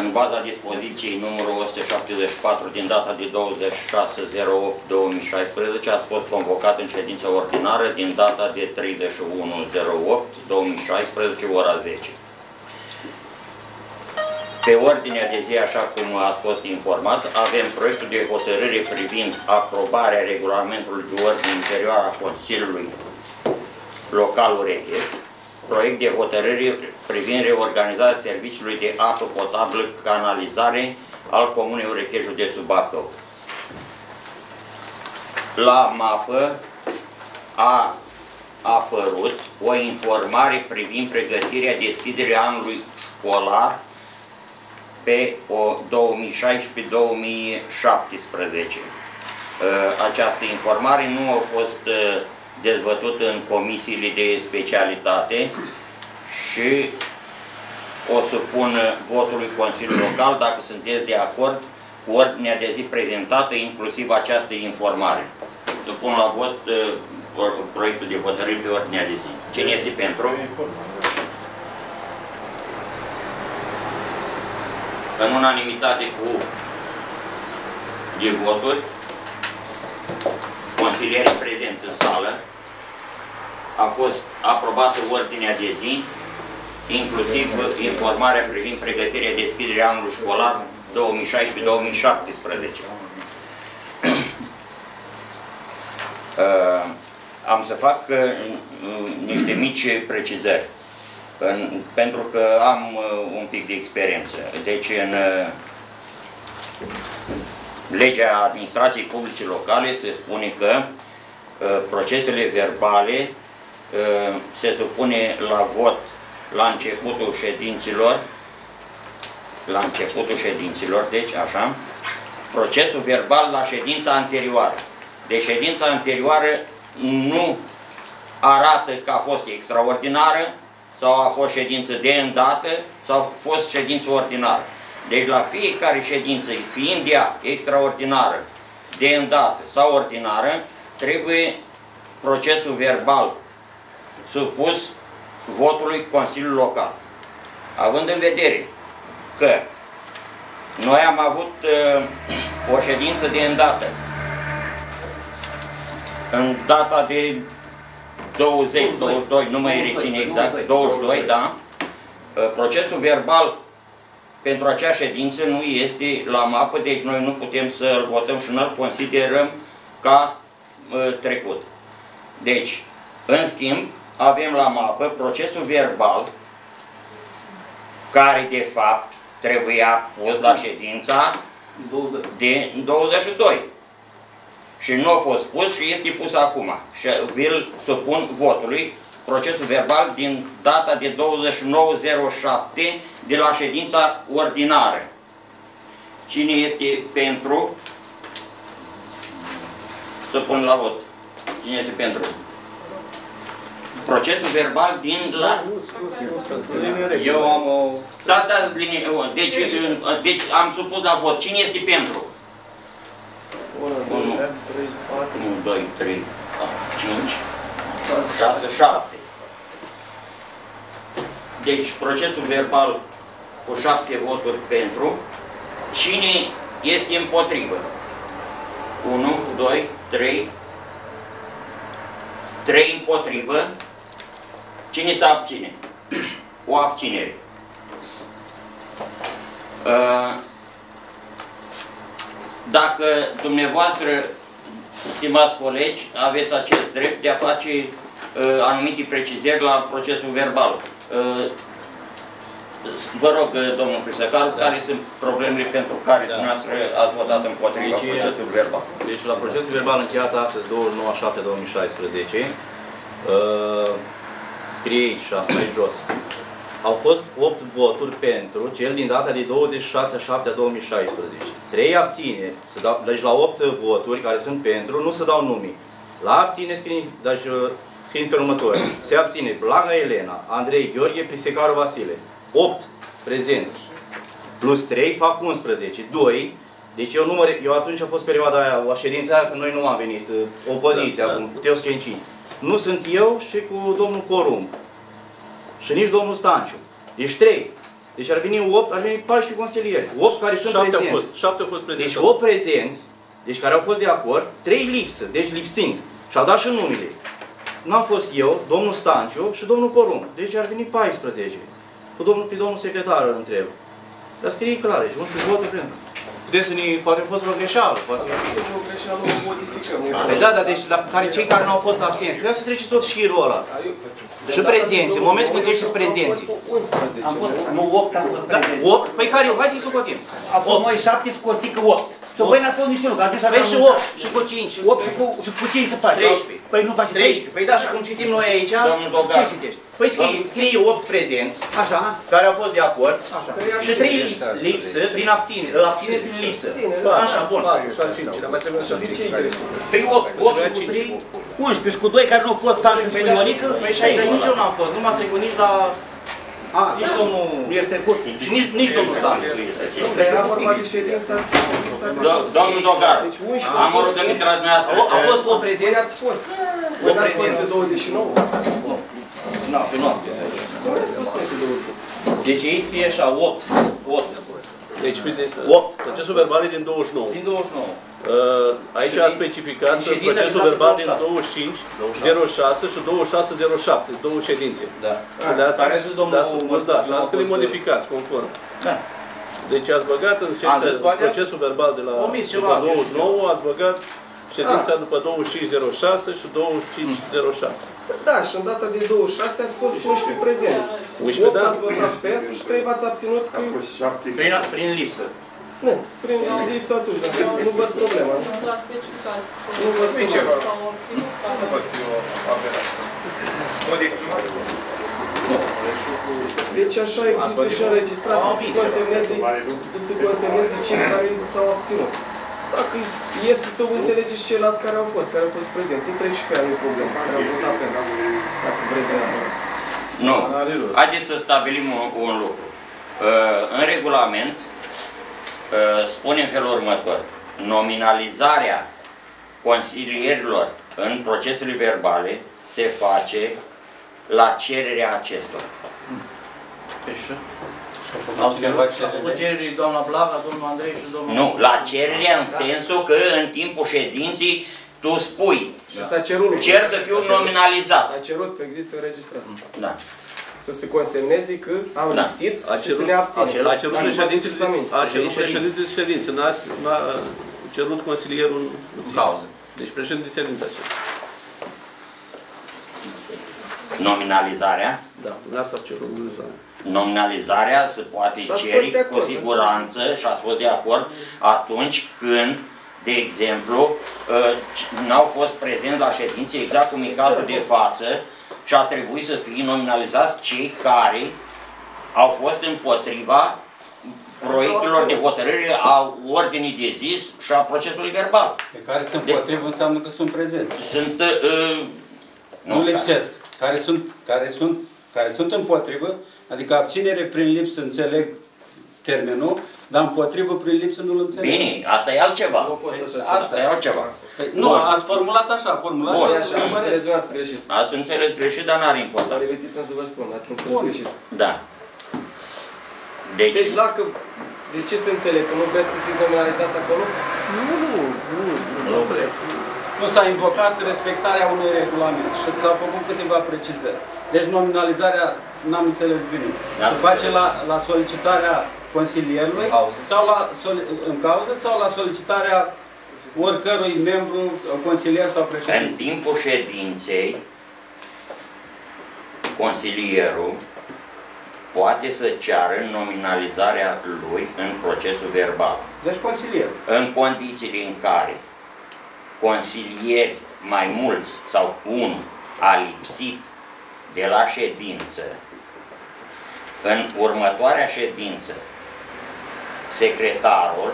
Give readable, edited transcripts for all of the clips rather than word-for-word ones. în baza dispoziției numărul 174 din data de 26/08/2016 a fost convocat în ședință ordinară din data de 31/08/2016, ora 10. Pe ordinea de zi, așa cum ați fost informat, avem proiectul de hotărâre privind aprobarea regulamentului de ordine interioară a Consiliului Local Ureche, proiect de hotărâre privind reorganizarea serviciului de apă potabilă canalizare al Comunei Ureche, județul Bacău. La mapă a apărut o informare privind pregătirea deschiderii anului școlar pe 2016-2017. Această informare nu a fost dezbătută în comisiile de specialitate și o supun votului Consiliului Local dacă sunteți de acord cu ordinea de zi prezentată, inclusiv această informare. Supun la vot proiectul de hotărâre pe ordinea de zi. Cine este pentru? În unanimitate cu de voturi, consilierii prezenți în sală, a fost aprobată ordinea de zi, inclusiv informarea privind pregătirea deschiderii anului școlar 2016-2017. Am să fac niște mici precizări, pentru că am un pic de experiență. Deci, în legea administrației publice locale se spune că procesele verbale se supune la vot la începutul ședinților, deci așa, procesul verbal la ședința anterioară. Deci ședința anterioară nu arată că a fost extraordinară, sau a fost ședință de îndată, sau a fost ședință ordinară. Deci la fiecare ședință, fiind ea extraordinară, de îndată sau ordinară, trebuie procesul verbal supus votului Consiliului Local. Având în vedere că noi am avut o ședință de îndată, în data de 22, nu mai rețin exact, 22, da, procesul verbal pentru acea ședință nu este la mapă, deci noi nu putem să-l votăm și nu-l considerăm ca trecut. Deci, în schimb, avem la mapă procesul verbal care, de fapt, trebuia pus la ședința de 22. Și nu a fost pus și este pus acum. Și vi-l supun votului procesul verbal din data de 29/07 de la ședința ordinară. Cine este pentru? Să pun la vot. Cine este pentru? Procesul verbal din la... Eu am o... Deci am supus la vot. Cine este pentru? 1, 2, 3, 4, 5, 6, 7. Deci procesul verbal cu 7 voturi pentru. Cine este împotrivă? 1, 2, 3 împotrivă. Cine se abține? O abținere. Dacă dumneavoastră, stimați colegi, aveți acest drept de a face anumite precizări la procesul verbal. Vă rog, domnul Prisăcaru, care sunt problemele pentru care dumneavoastră ați votat împotriva procesul verbal? Deci, la procesul verbal încheiat astăzi, 29/07/2016, scrie aici, aici jos. Au fost 8 voturi pentru, cel din data de 26/07/2016. 3 abțineri, deci la 8 voturi care sunt pentru, nu se dau nume. La abține scrie, deci, scrie pe următor. Se abține Blaga Elena, Andrei Gheorghe, Prisecaru Vasile. 8 prezenți plus 3 fac 11. 2. Deci eu număr, eu atunci a fost perioada aia, o ședință aia, că noi nu am venit, opoziția, da, da, cu Teos Cencini. Nu sunt eu și cu domnul Corum. Și nici domnul Stanciu. Deci 3. Deci ar veni 8, ar veni 14 consilieri. 8 care sunt prezenți. 7 au fost prezenți. Deci 8 prezenți, deci care au fost de acord, 3 lipsă, deci lipsind. Și au dat și numele. Nu am fost eu, domnul Stanciu și domnul Porumb. Deci ar veni 14. Pe domnul secretar îl întreb. Dar scrie clar, deci nu știu votul pentru. Puteți să ne... poate a fost vreo greșeală. Poate a fost vreo greșeală, o modificăm. Păi da, dar deci la care, cei care nu au fost absenți, putea să treceți tot șirul ăla. Și prezenți, în momentul când treceți prezenții. Am fost 11, nu 8 am fost prezenți. 8? Păi care eu? Hai să-i socotim. A fost noi 7 și Costică 8. Să voi n-ați fost niciunul, că atunci... Păi și 8, și cu 5. 8 și cu 5 se face. 13. Păi nu faci 13. Păi da, și cum citim noi aici, ce citești? Păi scrie 8 prezenți, care au fost de acord, și 3 lipsă prin abținere, prin lipsă. Așa, bun. Păi 8 și cu 3, 11 și cu 2 care nu au fost Stanciu și cu Ionică. Păi și aici nici eu n-am fost, nu m-ați trecut nici la... nici domnul... Și nici domnul Stanciu. Era vorba de ședința... Domnul Dogar, am oricănit la dumneavoastră. A fost o prezență? O prezență de 29? Nu. Nu, pe noastră scris aici. Deci ei scrie așa, 8. 8. Deci, 8. Procesul verbal e din 29. Din 29. Aici a specificat procesul verbal din 25, 06 și 2607. Sunt două ședințe. Da. Și le-ați supus, da. Și ați că le modificați, conform. Da. Deci ați băgat în ședința procesul verbal de la 29, ați băgat ședința după 2506 și 2507. Da, și în data din 26 ați fost 11 prezenți. 11, da? 8 ați votat pentru și 3 v-ați abținut prin lipsă. Nu, prin lipsă atunci, dar nu văd problema. Nu s-a specificat. Nu văd problema. Nu văd problema. Deci așa există și înregistrați să se consemneze cei care s-au abținut. Dacă e să vă înțelegeți ceilalți care au fost prezenți. Între 13 ani e problemă. Dacă vreți să ne-am văzut. Nu. Haideți să stabilim un lucru. În regulament spune în felul următor. Nominalizarea consilierilor în procesele verbale se face la cererea acestora. Așa. La cererii doamna Blaga, domnul Andrei și domnul... Nu, la cererea în sensul că în timpul ședinței tu spui cer să fiu nominalizat. S-a cerut că există înregistrat. Da. Să se consemneze că am lipsit și să ne abținem. A cerut președintele ședințe. N-a cerut consilierul în cauză. Deci președintele ședințe acesta. Nominalizarea? Da, lasă nominalizarea. Nominalizarea se poate ceri cu siguranță și a fost de acord atunci când, de exemplu, n-au fost prezenți la ședințe, exact cum e cazul de față, și a trebuit să fie nominalizați cei care au fost împotriva proiectelor de hotărâre a ordinii de zi și a procesului verbal. Pe care sunt împotrivă înseamnă că sunt prezenți. Sunt... nu lipsesc. Care sunt împotrivă, adică abținere prin lipsă, înțeleg termenul, dar împotrivă prin lipsă nu-l înțeleg. Bine, asta e altceva. Asta e altceva. Nu, ați formulat așa, formulați așa. Ați înțeles greșit, dar n-are importanță. Repetiți-mi să vă spun, ați înțeles greșit. Da. Deci dacă... De ce se înțeleg? Că nu vreți să fiți nominalizați acolo? Nu vreți. Nu s-a invocat respectarea unui regulament și s-au făcut câteva precizări. Deci nominalizarea, n-am înțeles bine, se face la solicitarea consilierului sau în cauză sau la solicitarea oricărui membru, consilier sau președinte. În timpul ședinței, consilierul poate să ceară nominalizarea lui în procesul verbal. Deci consilierul. În condițiile în care consilieri mai mulți sau unul a lipsit de la ședință, în următoarea ședință, secretarul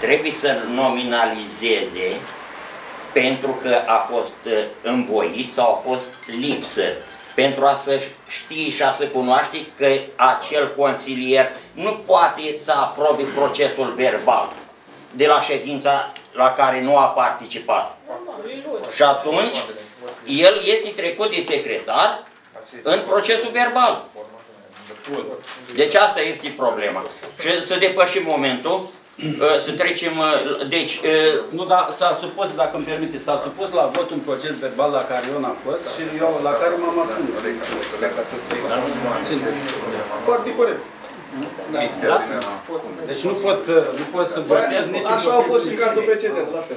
trebuie să nominalizeze pentru că a fost învoit sau a fost lipsă, pentru a să știe și a să cunoaște că acel consilier nu poate să aprobe procesul verbal de la ședința la care nu a participat. Și atunci, el este trecut de secretar în procesul verbal. Bun. Deci asta este problema. Și să depășim momentul, să trecem, deci... Nu, dar s-a supus, dacă îmi permite, s-a supus la vot un proces verbal la care eu n-am fost și eu la care m-am abținut. Foarte corect. Da? Deci nu pot să votez nici... Așa a fost și cazul precedent, la fel.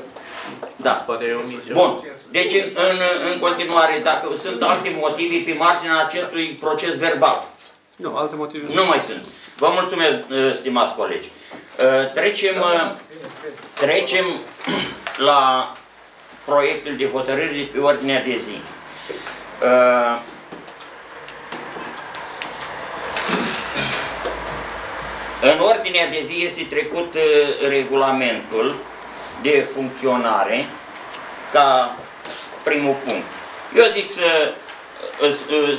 Da. Bun. Deci, în continuare, dacă sunt alte motive pe marginea acestui proces verbal. Nu, alte motive. Nu mai sunt. Vă mulțumesc, stimați colegi. Trecem la proiectul de hotărâre de pe ordinea de zi. În ordinea de zi este trecut regulamentul de funcționare ca primul punct. Eu zic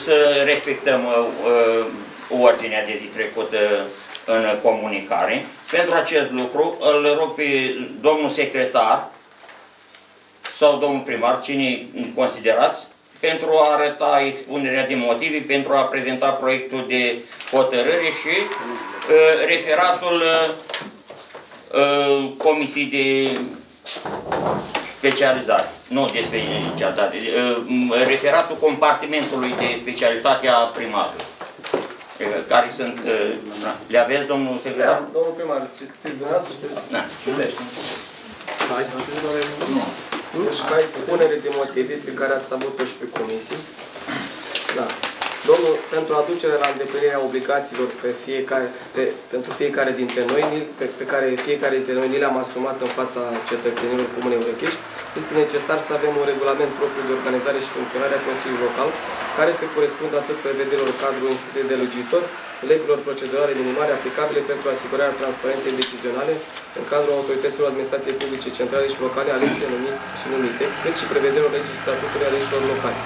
să respectăm ordinea de zi trecută în comunicare. Pentru acest lucru îl rog pe domnul secretar sau domnul primar, cine considerați, pentru a arăta expunerea de motive, pentru a prezenta proiectul de hotărâre și referatul Comisii de specializare, nu de specialitate, referatul compartimentului de specialitate a primarului, care sunt, le aveți, domnul secretar? Domnul primar, citiți dumneavoastră, citești. Deci, ca expunere de motive pe care ați avut-o și pe comisii, da. Domnul, pentru aducerea la îndeplinirea obligațiilor pentru fiecare dintre noi, pe care fiecare dintre noi ni le-am asumat în fața cetățenilor Comunei Urechești, este necesar să avem un regulament propriu de organizare și funcționare a Consiliului Local, care se corespundă atât prevederilor cadrului instituției de legiuitor, legilor procedurale minimale aplicabile pentru asigurarea transparenței decizionale în cadrul autorităților administrației publice centrale și locale alese și numite, cât și prevederilor legii și statutului aleșilor locale.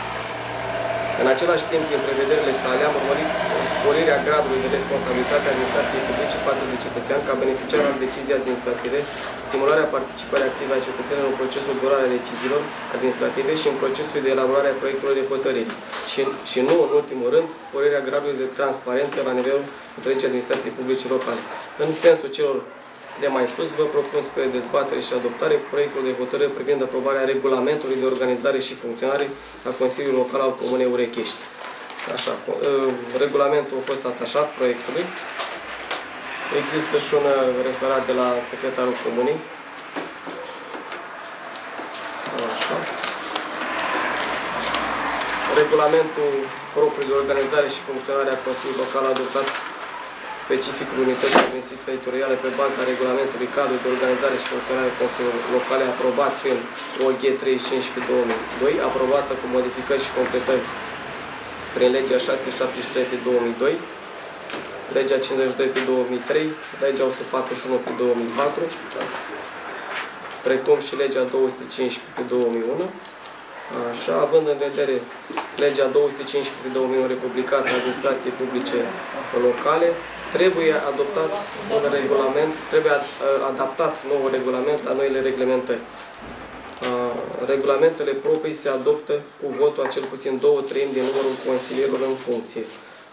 În același timp, din prevederile sale, am urmărit sporirea gradului de responsabilitate a administrației publice față de cetățean ca beneficiar al deciziei administrative, stimularea participării active a cetățenilor în procesul de luare a deciziilor administrative și în procesul de elaborare a proiectelor de hotărâri. Și nu, în ultimul rând, sporirea gradului de transparență la nivelul întregii administrației publice locale. În sensul celor de mai sus, vă propun spre dezbatere și adoptare proiectul de hotărâre privind aprobarea regulamentului de organizare și funcționare a Consiliului Local al Comunei Urechești. Așa, regulamentul a fost atașat proiectului. Există și un referat de la secretarul Comunei. Așa. Regulamentul propriu de organizare și funcționare a Consiliului Local adoptat specificul unității administrative teritoriale pe baza regulamentului cadru de organizare și funcționare a Consiliului Local aprobat prin OG 315/2002, aprobată cu modificări și completări prin legea 673/2002, legea 52/2003, legea 141/2004, precum și legea 215/2001. Așa, având în vedere legea 215/2001 republicată a administrației publice locale, trebuie adoptat un regulament, trebuie adaptat nou regulament la noile reglementări. Regulamentele proprii se adoptă cu votul a cel puțin 2/3 din numărul consilierilor în funcție.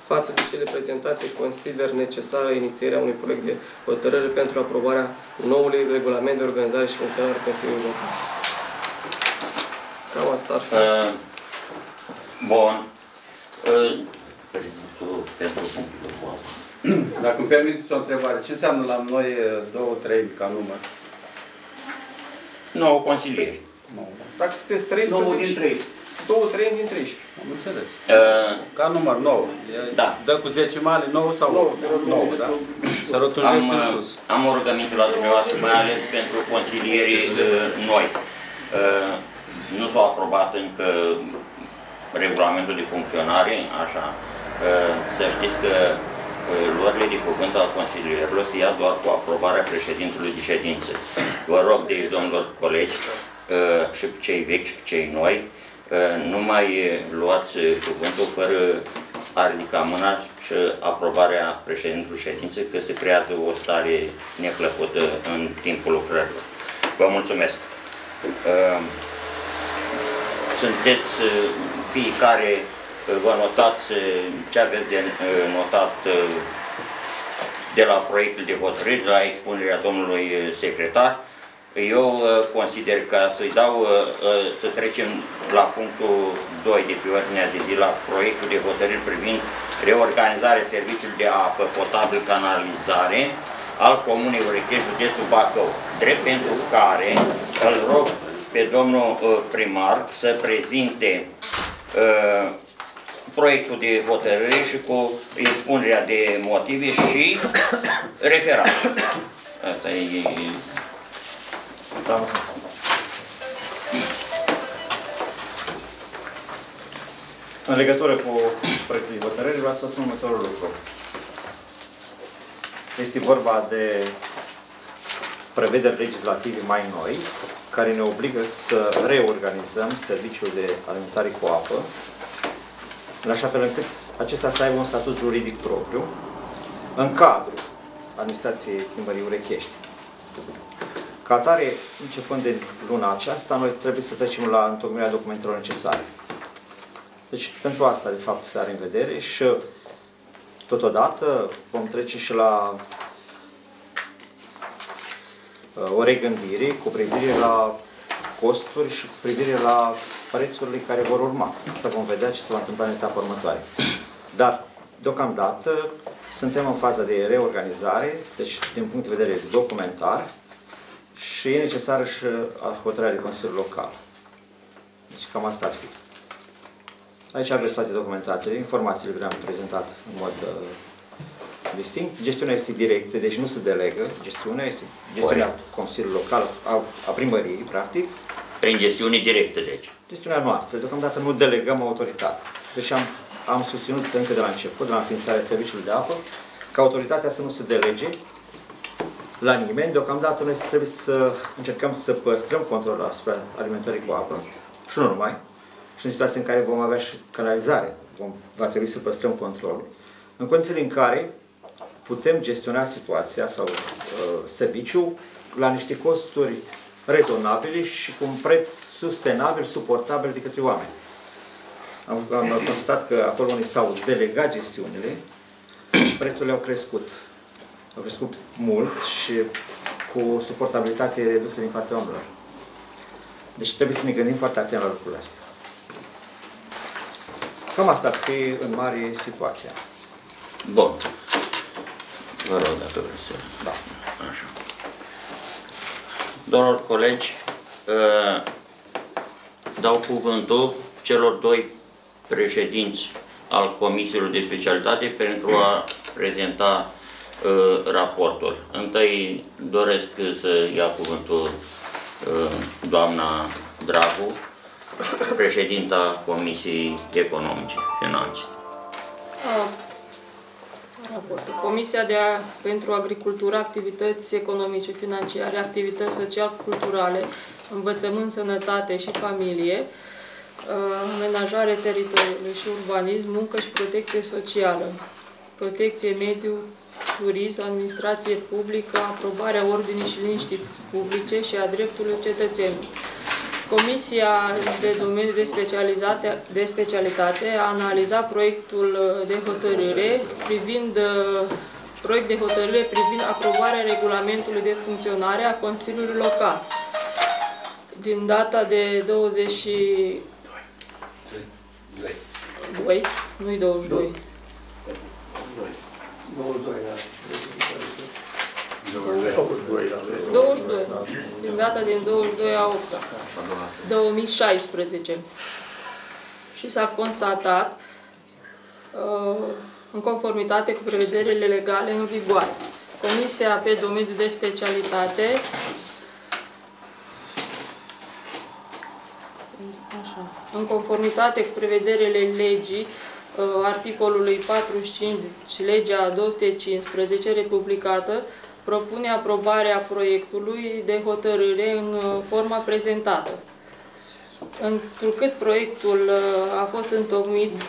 Față de cele prezentate, consider necesară inițierea unui proiect de hotărâre pentru aprobarea noului regulament de organizare și funcționare a Consiliului Local. Cam asta ar fi. Bun. Dacă îmi permiteți o întrebare, ce înseamnă la noi 2/3 ca număr? 9 consilieri. Dacă sunteți 13, 9 din 13. 2/3 din 13. Am înțeles. Ca număr 9. Da. Dă cu 10 mari, 9 sau 9? 9, da? Să rotunjești în sus. Am o rugăminte la dumneavoastră, mai ales pentru consilierii noi. Nu s-a aprobat încă regulamentul de funcționare, așa, să știți că luările de cuvânt al consilierilor se ia doar cu aprobarea președintelui de ședință. Vă rog, deci, domnilor colegi, și cei vechi și cei noi, nu mai luați cuvântul fără a ridica mâna și aprobarea președintelui ședință, că se creează o stare neclăcută în timpul lucrărilor. Vă mulțumesc! Sunteți fiecare vă notați ce aveți de notat de la proiectul de hotărâri, de la expunerea domnului secretar. Eu consider că să trecem la punctul 2 de pe ordinea de zi, la proiectul de hotărâri privind reorganizarea serviciului de apă potabil canalizare al Comunei Orechești, județul Bacău, drept pentru care îl rog pe domnul primar să prezinte proiectul de hotărâre și cu expunerea de motive și referat. Asta e... Da, în legătură cu proiectul de hotărâre, vreau să vă spun următorul lucru. Este vorba de prevederi legislative mai noi, care ne obligă să reorganizăm serviciul de alimentare cu apă, în așa fel încât acesta să aibă un statut juridic propriu, în cadrul administrației Primăriei Urechești. Ca atare, începând de luna aceasta, noi trebuie să trecem la întocmirea documentelor necesare. Deci, pentru asta, de fapt, se are în vedere și, totodată, vom trece și la o regândire cu privire la costuri și cu privire la prețurile care vor urma. Asta vom vedea ce se va întâmpla în etapa următoare. Dar, deocamdată, suntem în faza de reorganizare, deci, din punct de vedere documentar, și e necesară și hotărârea de Consiliu Local. Deci, cam asta ar fi. Aici aveți toate documentațiile, informațiile le-am prezentat în mod distinct. Gestiunea este directă, deci nu se delegă. Gestiunea este gestiunea Consiliului Local, a primăriei, practic. Prin gestiune directă, deci. Gestiunea noastră. Deocamdată nu delegăm autoritatea. Deci am susținut încă de la început, de la înființarea serviciului de apă, că autoritatea să nu se delege la nimeni. Deocamdată noi trebuie să încercăm să păstrăm controlul asupra alimentării cu apă și nu numai. Și în situații în care vom avea și canalizare, va trebui să păstrăm controlul. În condițiile în care putem gestiona situația sau serviciul la niște costuri rezonabile și cu un preț sustenabil, suportabil de către oameni. Am constatat că acolo unde s-au delegat gestiunile, prețurile au crescut. Au crescut mult și cu suportabilitate redusă din partea oamenilor. Deci trebuie să ne gândim foarte atent la lucrurile astea. Cam asta ar fi în mare situația. Bun. Vă rog, dacă vreți să... Da. Așa. Domnilor colegi, dau cuvântul celor doi președinți al Comisiilor de Specialitate pentru a prezenta raportul. Întâi doresc să ia cuvântul doamna Dragu, președinta Comisiei Economice, Finanțe. Comisia pentru Agricultură, Activități Economice, Financiare, Activități Social-Culturale, Învățământ, Sănătate și Familie, Menajare Teritoriului și Urbanism, Muncă și Protecție Socială, Protecție Mediu, Turism, Administrație Publică, Aprobarea Ordinii și Liniștii Publice și a Drepturilor Cetățenilor. Comisia de domeniu de specialitate a analizat proiectul de hotărâre privind aprobarea regulamentului de funcționare a Consiliului Local din data de 22 din data din 22 a 8-a 2016, și s-a constatat în conformitate cu prevederile legale în vigoare. Comisia pe domeniul de specialitate în conformitate cu prevederile legii articolului 45 și legea 215 republicată propune aprobarea proiectului de hotărâre în forma prezentată. Întrucât proiectul a fost întocmit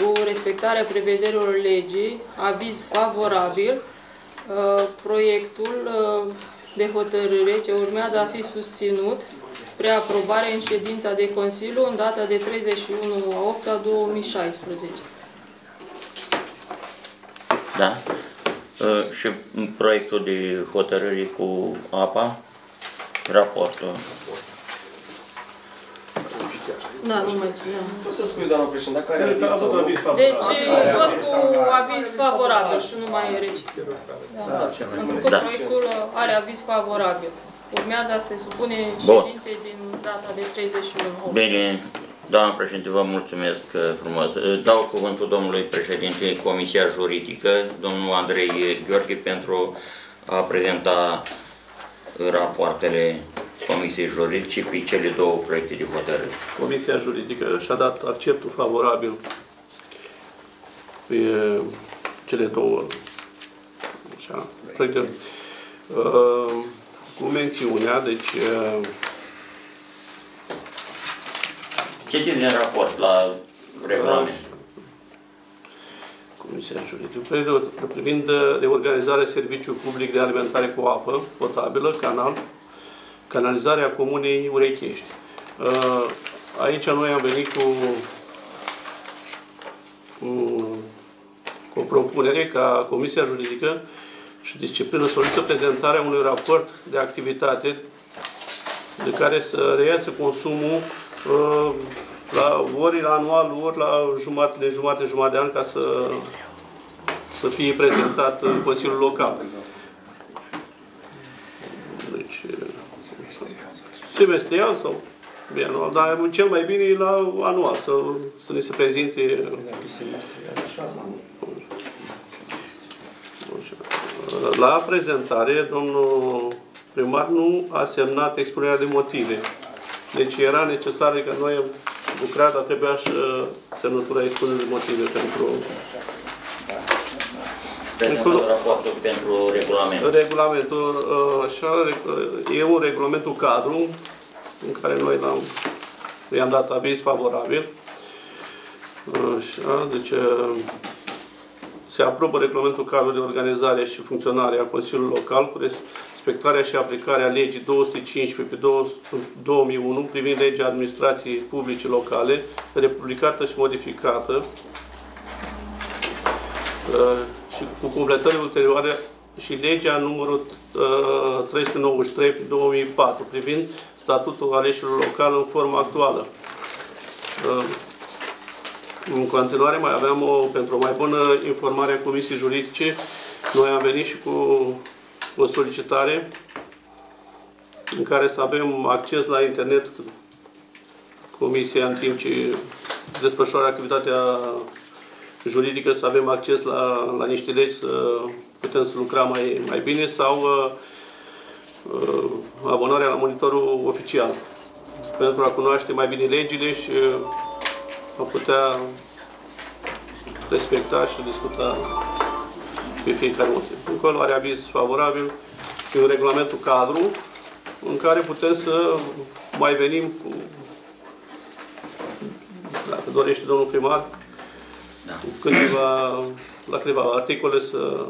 cu respectarea prevederilor legii, aviz favorabil, proiectul de hotărâre ce urmează a fi susținut spre aprobare în ședința de Consiliu în data de 31/8/2016. Da. Și proiectul de hotărâre cu APA, raportul. Da, numai ce, da. Poți să spui, doamnă președinte, care e aviz favorabil? Deci, tot cu aviz favorabil și nu mai e reci. Pentru că proiectul are aviz favorabil. Urmează să se supune ședinței din data de 31. Bine, doamnă președinte, vă mulțumesc frumos. Dau cuvântul domnului președinte Comisia Juridică, domnul Andrei Gheorghe, pentru a prezenta rapoartele Comisiei Juridice pe cele două proiecte de hotărâre. Comisia Juridică și-a dat acceptul favorabil pe cele două proiecte. Cu mențiunea, deci... Citiți din raport la regulament. Comisia Juridică. Proiectul privind reorganizarea serviciului public de alimentare cu apă potabilă, canalizarea comunei Urechești. Aici noi am venit cu o propunere ca Comisia Juridică și Disciplină solicită prezentarea unui raport de activitate de care să reiasă consumul ori la anual, ori la jumătate de an, ca să fie prezentat în Consiliul Local. Deci, semestrial sau bianual, dar cel mai bine e la anual, să ne se prezinte. La prezentare, domnul primar nu a semnat expunerea de motive. Deci era necesar că noi am lucrat, dar trebuia și semnătura expunerii de motive pentru... raportul pentru regulament. Regulamentul, e un regulamentul cadru în care noi i-am dat aviz favorabil. Așa, deci... Se aprobă regulamentul cadru de organizare și funcționare a Consiliului Local cu respectarea și aplicarea legii 215/2001 privind legea administrației publice locale, republicată și modificată și cu completări ulterioare și legea numărul 393/2004 privind statutul aleșilor locali în forma actuală. În continuare, mai aveam, pentru o mai bună informare a Comisiei Juridice, noi am venit și cu o solicitare în care să avem acces la internet Comisia, în timp ce desfășoară activitatea juridică, să avem acces la niște legi, să putem să lucrăm mai bine, sau abonarea la monitorul oficial, pentru a cunoaște mai bine legile și a putea respecta și discuta pe fiecare motiv. Încolo are aviz favorabil în regulamentul cadru, în care putem să mai venim, dacă dorește domnul primar, la câteva articole să...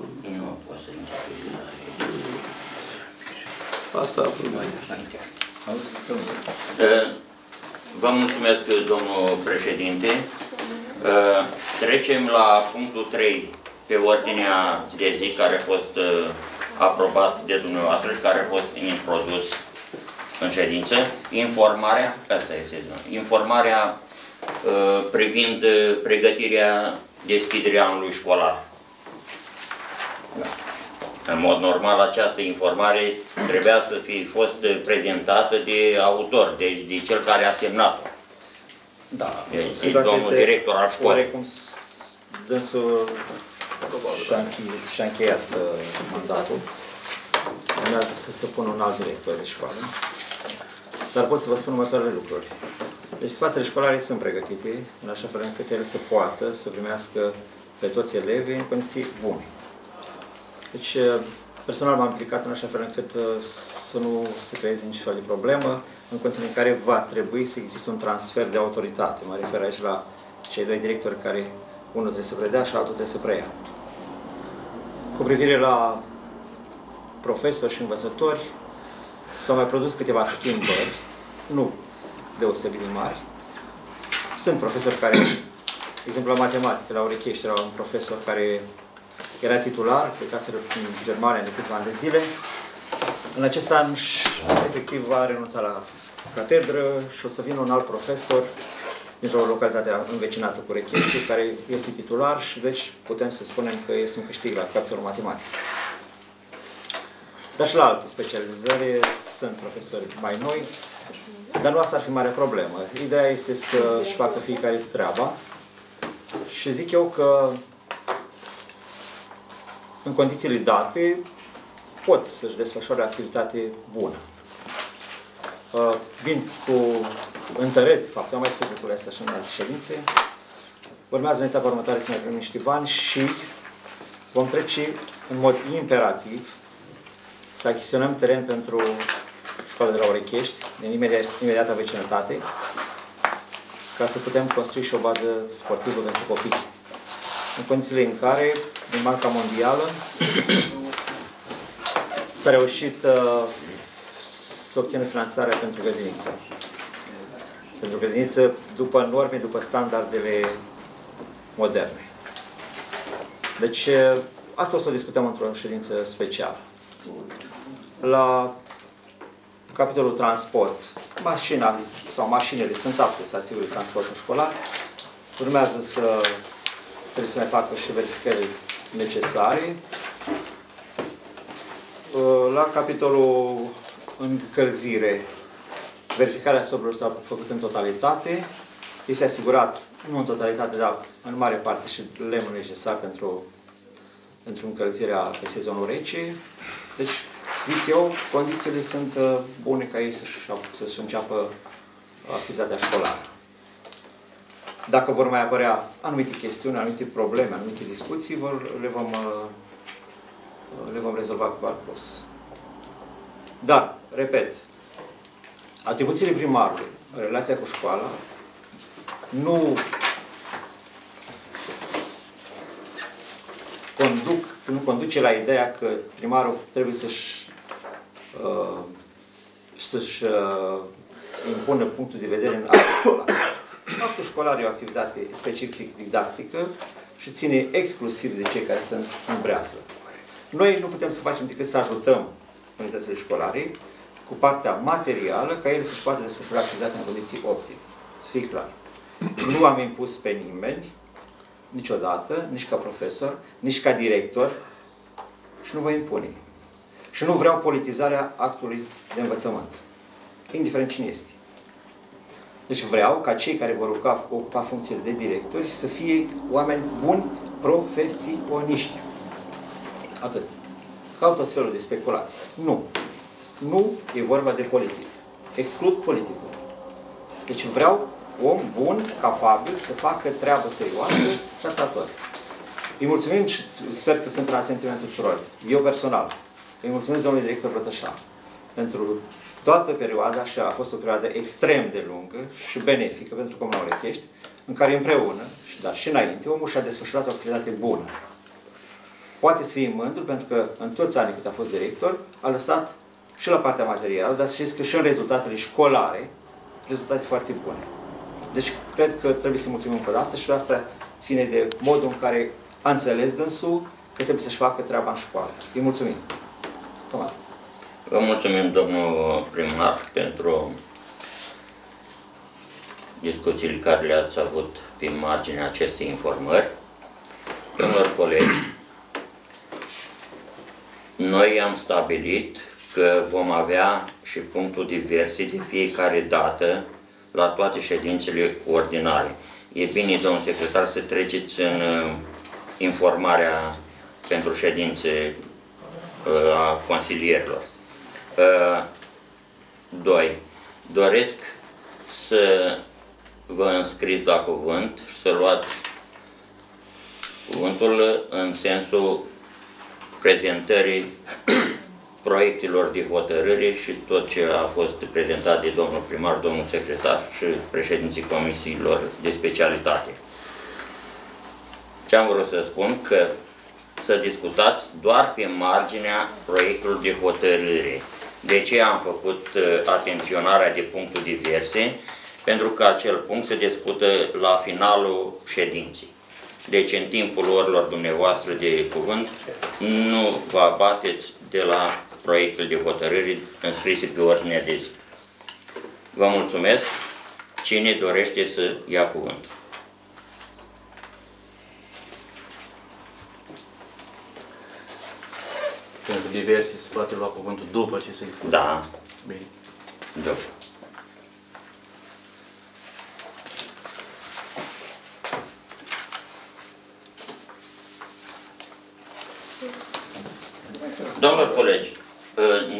Asta... Vă mulțumesc, domnul președinte. Trecem la punctul 3 pe ordinea de zi, care a fost aprobat de dumneavoastră și care a fost introdus în ședință. Informarea, asta este, informarea privind pregătirea deschiderii anului școlar. În mod normal, această informare trebuia să fi fost prezentată de autor, deci de cel care a semnat-o. Da. Deci, domnul director al școlii. Oarecum, dânsul și-a încheiat mandatul. Urmează să se pună un alt director de școală. Dar pot să vă spun următoarele lucruri. Deci, spațiile școlare sunt pregătite, în așa fel încât ele se poată să primească pe toți elevii în condiții bune. Deci, personal m-am implicat în așa fel încât să nu se creeze nici fel de problemă, în condițiile în care va trebui să existe un transfer de autoritate. Mă refer aici la cei doi directori, care unul trebuie să predea și altul trebuie să preia. Cu privire la profesori și învățători, s-au mai produs câteva schimbări, nu deosebit de mari. Sunt profesori care, de exemplu la matematică, la Orechești, era un profesor care era titular, plecaseră în Germania de câțiva ani de zile. În acest an, efectiv, va renunța la catedră și o să vină un alt profesor dintr-o localitate învecinată cu Orechești, care este titular și deci putem să spunem că este un câștig la capitolul matematic. Dar și la alte specializări sunt profesori mai noi, dar nu asta ar fi mare problemă. Ideea este să-și facă fiecare treaba și zic eu că în condițiile date pot să-și desfășoare activitate bună. Întărez, de fapt, am mai spus lucrurile astea și în alte ședințe. Urmează în etapa următoare să mai primim niște bani și vom trece în mod imperativ să achiziționăm teren pentru școala de la Orechești, din imediata vecinătate, ca să putem construi și o bază sportivă pentru copii. În condițiile în care, din Banca Mondială, s-a reușit să obțină finanțarea pentru grădiniță. Pentru grădiniță, după norme, după standardele moderne. Deci, asta o să o discutăm într-o ședință specială. La capitolul transport, mașina sau mașinile sunt apte să asigure transportul școlar. Urmează să mai facă și verificări necesare. La capitolul încălzire, verificarea sobrilor s-a făcut în totalitate. Este asigurat, nu în totalitate, dar în mare parte și lemnul necesar pentru încălzirea pe sezonul rece. Deci, zic eu, condițiile sunt bune ca ei să-și înceapă activitatea școlară. Dacă vor mai apărea anumite chestiuni, anumite probleme, anumite discuții, le vom rezolva pe parcurs. Dar, repet, atribuțiile primarului, relația cu școala, nu conduce la ideea că primarul trebuie să-și impună punctul de vedere în actul școlar. Actul școlar e o activitate specific didactică și ține exclusiv de cei care sunt în breaslă. Noi nu putem să facem decât să ajutăm unitățile școlare cu partea materială ca ele să-și poată desfășura activitatea în condiții optime. Să fie clar. Nu am impus pe nimeni niciodată, nici ca profesor, nici ca director și nu voi impune. Și nu vreau politizarea actului de învățământ, indiferent cine este. Deci vreau ca cei care vor ocupa funcțiile de directori să fie oameni buni profesioniști. Atât. Caut tot felul de speculații. Nu. Nu e vorba de politic. Exclud politicul. Deci vreau om bun, capabil, să facă treabă serioasă și atât tot. Îi mulțumim și sper că sunt la sentimentul tuturor. Eu personal îi mulțumesc domnului director Brătășan pentru toată perioada și a fost o perioadă extrem de lungă și benefică pentru Comuna Orechești, în care împreună, dar și înainte, omul și-a desfășurat o activitate bună. Poate să fie mândru pentru că în toți anii cât a fost director, a lăsat și la partea materială, dar să știți că și în rezultatele școlare, rezultate foarte bune. Deci, cred că trebuie să-i mulțumim încă o dată și asta ține de modul în care a înțeles dânsul că trebuie să-și facă treaba în școală. Îi mulțumim. Toma. Vă mulțumim, domnul primar, pentru discuțiile care le-ați avut pe marginea acestei informări. Domnilor colegi, noi am stabilit că vom avea și punctul diverse de fiecare dată la toate ședințele ordinare. E bine, domnul secretar, să treceți în informarea pentru ședințe a consilierilor. 2. Doresc să vă înscriți la cuvânt și să luați cuvântul în sensul prezentării proiectelor de hotărâre și tot ce a fost prezentat de domnul primar, domnul secretar și președinții comisiilor de specialitate. Ce am vrut să spun, că să discutați doar pe marginea proiectului de hotărâre. De ce am făcut atenționarea de punctul diverse? Pentru că acel punct se discută la finalul ședinței. Deci în timpul orilor dumneavoastră de cuvânt nu vă abateți de la proiectul de hotărâri înscrise pe ordinea de zi. Vă mulțumesc. Cine dorește să ia cuvântul? Pentru diverse se poate lua cuvântul după ce se discută. Da. Bine. Da. Domnilor colegi,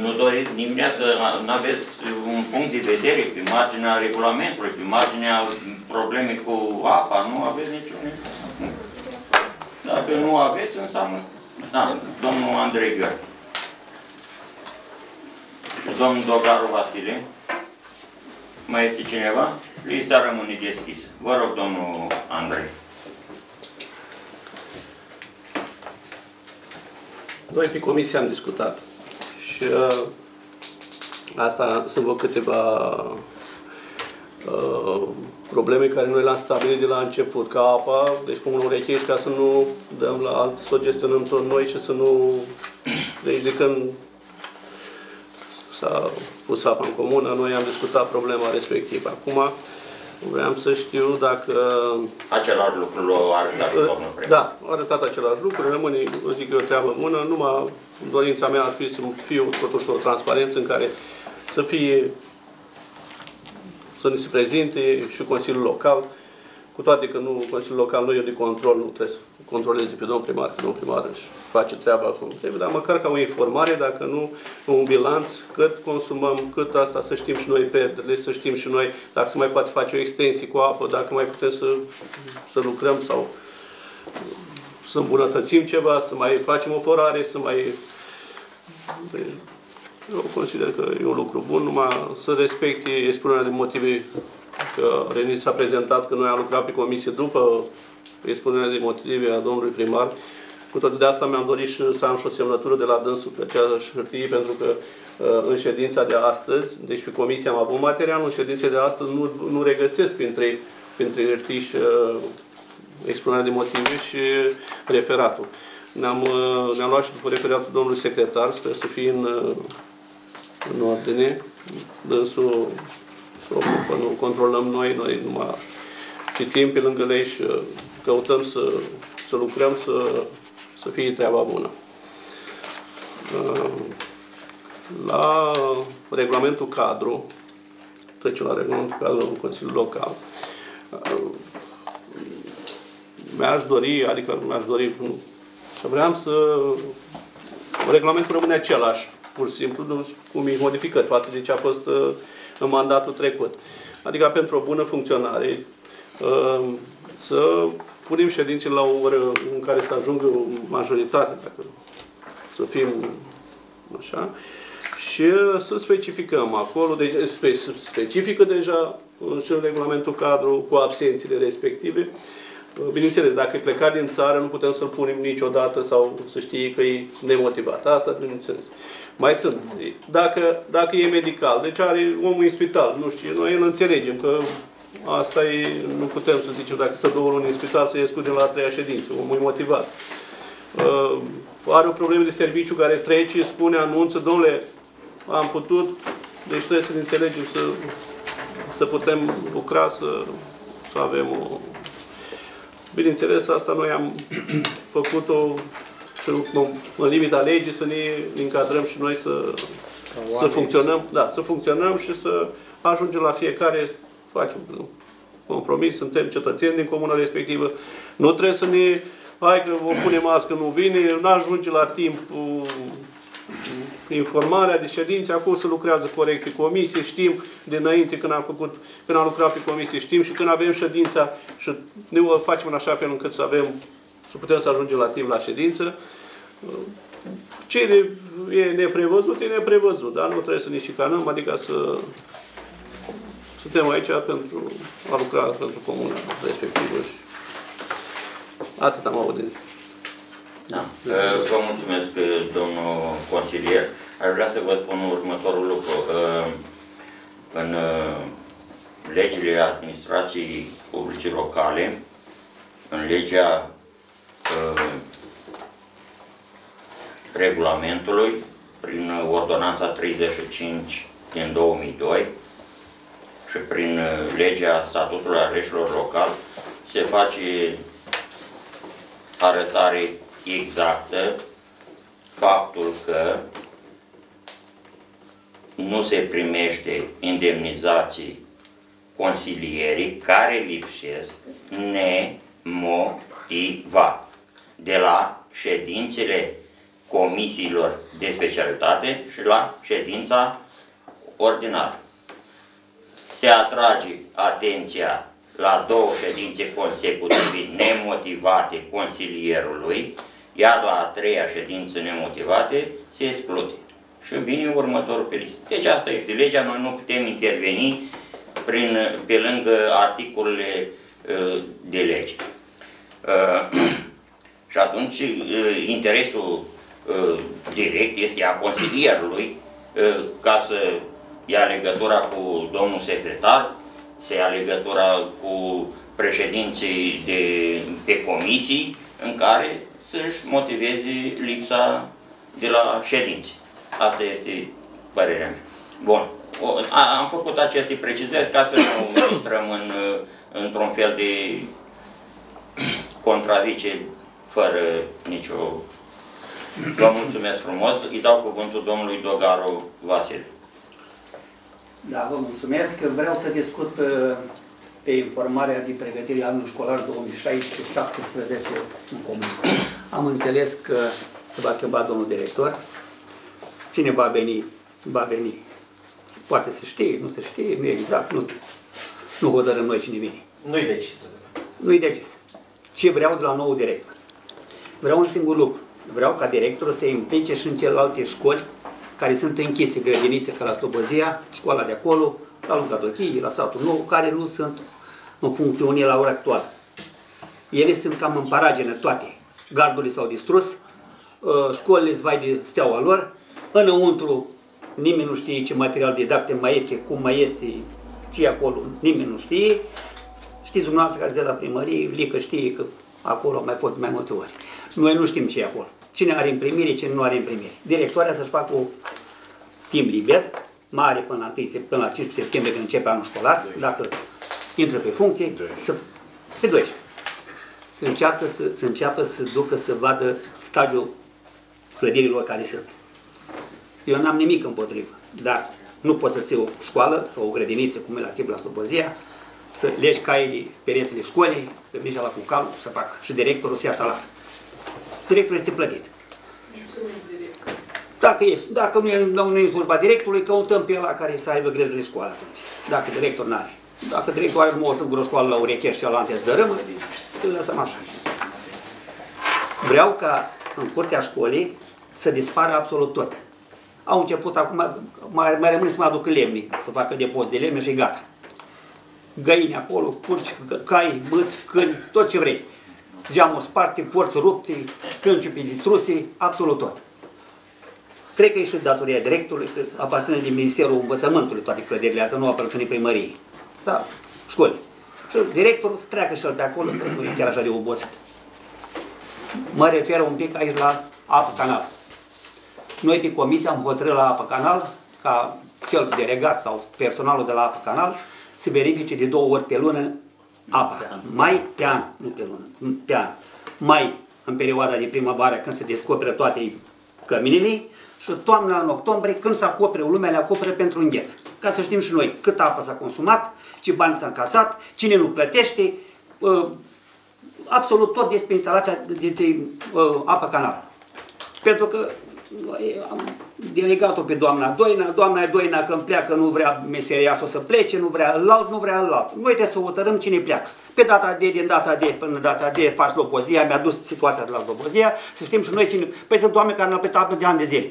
nu doriți nimeni să aveți un punct de vedere pe marginea regulamentului, pe marginea problemei cu apa? Nu aveți niciun. Dacă nu aveți, înseamnă... Da, domnul Andrei Gheorghe. Domnul Dogaru Vasile. Mai este cineva? Lista rămâne deschisă. Vă rog, domnul Andrei. Noi pe comisie am discutat și asta sunt vreo câteva probleme care noi le-am stabilit de la început, ca apa, deci cum nu rechești, ca să nu dăm la alt, să o gestionăm tot noi și să nu... Deci de când s-a pus apa în comună, noi am discutat problema respectivă. Acum vreau să știu dacă... Același lucru l-a arătat domnul premier. Da, a arătat același lucru, rămâne, zic eu, treabă bună, numai dorința mea ar fi să fiu totuși o transparență în care să fie... să ne se prezinte și Consiliul Local, cu toate că nu, Consiliul Local nu e de control, nu trebuie să controleze pe domnul primar, că domnul primar își face treaba cum trebuie, dar măcar ca o informare, dacă nu, un bilanț, cât consumăm, cât asta, să știm și noi pierderile, să știm și noi dacă se mai poate face o extensie cu apă, dacă mai putem să lucrăm sau să îmbunătățim ceva, să mai facem o forare, să mai... Deci, eu consider că e un lucru bun, numai să respecte expunerea de motive, că Renit s-a prezentat, că noi am lucrat pe comisie după expunerea de motive a domnului primar. Cu toate de asta mi-am dorit și să am și o semnătură de la dânsul pe aceeași hârtie, pentru că în ședința de astăzi, deci pe comisie am avut material, în ședința de astăzi nu regăsesc printre hârtii și expunerea de motive și referatul. Ne-am luat și după referatul domnului secretar, sper să fie în ordine, dânsul se ocupă, nu controlăm noi numai citim pe lângă lei și căutăm să lucrăm, să fie treaba bună. La regulamentul cadru, trecem la regulamentul cadru în Consiliul Local, mi-aș dori, vreau să... Regulamentul rămâne același. Pur și simplu, cum e modificat față de ce a fost în mandatul trecut. Adică, pentru o bună funcționare, să punem ședințele la o oră în care să ajungă majoritatea, dacă să fim așa, și să specificăm acolo, deci specifică deja în regulamentul cadru cu absențiile respective. Bineînțeles, dacă e plecat din țară, nu putem să-l punem niciodată sau să știe că e nemotivat. Asta, bineînțeles. Mai sunt. Dacă e medical, deci are omul în spital, nu știu, noi îl înțelegem că asta e, nu putem să zicem, dacă stă 2 luni în spital, să-i excludem la 3-a ședință. Omul e motivat. Are o problemă de serviciu care trece, spune, anunță, domnule, am putut, deci trebuie să ne înțelegem, să putem lucra, să avem o... Bineînțeles, asta noi am făcut-o în limita legii, să ne încadrăm și noi să funcționăm, da, să funcționăm și să ajungem la fiecare, facem un compromis, suntem cetățeni din comuna respectivă, nu trebuie să ne, hai că o punem azi că nu vine, nu ajunge la timp informarea de ședințe, acum se lucrează corect pe comisie, știm dinainte când am lucrat pe comisie, știm și când avem ședința și ne o facem în așa fel încât să putem să ajungem la timp la ședință. Ce e neprevăzut, e neprevăzut, dar nu trebuie să ne șicanăm, adică să suntem aici pentru a lucra pentru comuna respectivă. Atât am auzit. Da. Vă mulțumesc, domnul consilier. Aș vrea să vă spun următorul lucru. În legile administrației publice locale, în legea regulamentului, prin ordonanța 35 din 2002 și prin legea statutului aleșilor locali, se face arătare exactă faptul că nu se primește indemnizații consilierii care lipsesc nemotivat de la ședințele comisiilor de specialitate și la ședința ordinară. Se atrage atenția la două ședințe consecutive nemotivate consilierului, iar la a treia ședință nemotivate se exclude. Și vine următorul pe listă. Deci asta este legea, noi nu putem interveni pe lângă articolele de lege. Și atunci interesul direct este a consilierului ca să ia legătura cu domnul secretar, să ia legătura cu președinții pe comisii în care să-și motiveze lipsa de la ședințe. Asta este părerea mea. Bun. Am făcut aceste precizări ca să nu intrăm într-un fel de contrazice fără nicio... Vă mulțumesc frumos. Îi dau cuvântul domnului Dogaru Vasile. Da, vă mulțumesc. Vreau să discut pe informarea din pregătirea anului școlar 2016-2017 în comun. Am înțeles că se va schimba domnul director. Cine va veni, va veni. Poate se știe, nu se știe, nu exact, nu hotărâm noi cine vine. Nu-i decis. Nu-i decis. Ce vreau de la nou director? Vreau un singur lucru. Vreau ca directorul să implice și în celelalte școli care sunt închise, grădinițe ca la Slobozia, școala de acolo, la Lunga Dochii, la Satul Nou, care nu sunt în funcțiune la ora actuală. Ele sunt cam în paragenă toate. Gardurile s-au distrus, școlile zvai de steaua lor, înăuntru nimeni nu știe ce material didactic mai este, cum mai este, ce e acolo, nimeni nu știe. Știți dumneavoastră care de la primărie, Lică știe că acolo au mai fost mai multe ori. Noi nu știm ce e acolo. Cine are imprimire, cine nu are imprimire. Directoarea să-și facă un timp liber, mare până la 15 septembrie când începe anul școlar, dacă intră pe funcție, pe 12. Să înceapă să ducă să vadă stagiul clădirilor care sunt. Eu n-am nimic împotrivă, dar nu poți să-ți iei o școală sau o grădiniță, cum e la Tibla Slobozia, să legi caii de perețele școlii, să vii la cucalul, să facă. Și directorul să ia salariu. Directorul este plătit. Dacă ești, dacă nu e slujba directorului, căutăm pe ăla care să aibă grijă de școală atunci. Dacă director n-are. Dacă directorul are numai o singură școală la Urechești și cealaltă îți dărâmă, îl lăsăm așa. Vreau ca în curtea școlii să dispară absolut tot. Au început acum, mai rămâne să mai aducă lemne, să facă depozit de lemne și gata. Găini acolo, curci, cai, băți, câini, tot ce vrei. Geamuri sparte, porți rupte, scânciupi distruse, absolut tot. Cred că e și datoria directorului, că aparține din Ministerul Învățământului toate clădirile astea, nu aparține primăriei sau școlii. Și directorul să treacă și el pe acolo, că nu e chiar așa de obosit. Mă refer un pic aici la apă canal. Noi pe comisie am hotărât la Apă Canal, ca cel delegat sau personalul de la Apă Canal, să verifice de 2 ori pe lună apa. Mai pe an, nu pe lună, pe an. Mai în perioada de primăvară când se descoperă toate căminile și toamna în octombrie când se acopere, lumea le acopere pentru îngheț. Ca să știm și noi cât apă s-a consumat, ce bani s-a încasat, cine nu plătește, absolut tot despre instalația de Apă Canal. Pentru că noi am delegat-o pe doamna Doina, doamna Doina când pleacă nu vrea meseriașul să plece, nu vrea alt, nu vrea alt. Noi trebuie să hotărâm cine pleacă. Pe data de, din data de, până data de, faci Slobozia, mi-a dus situația de la Slobozia, să știm și noi cine... Păi sunt oameni care ne-au plătit apă de ani de zile.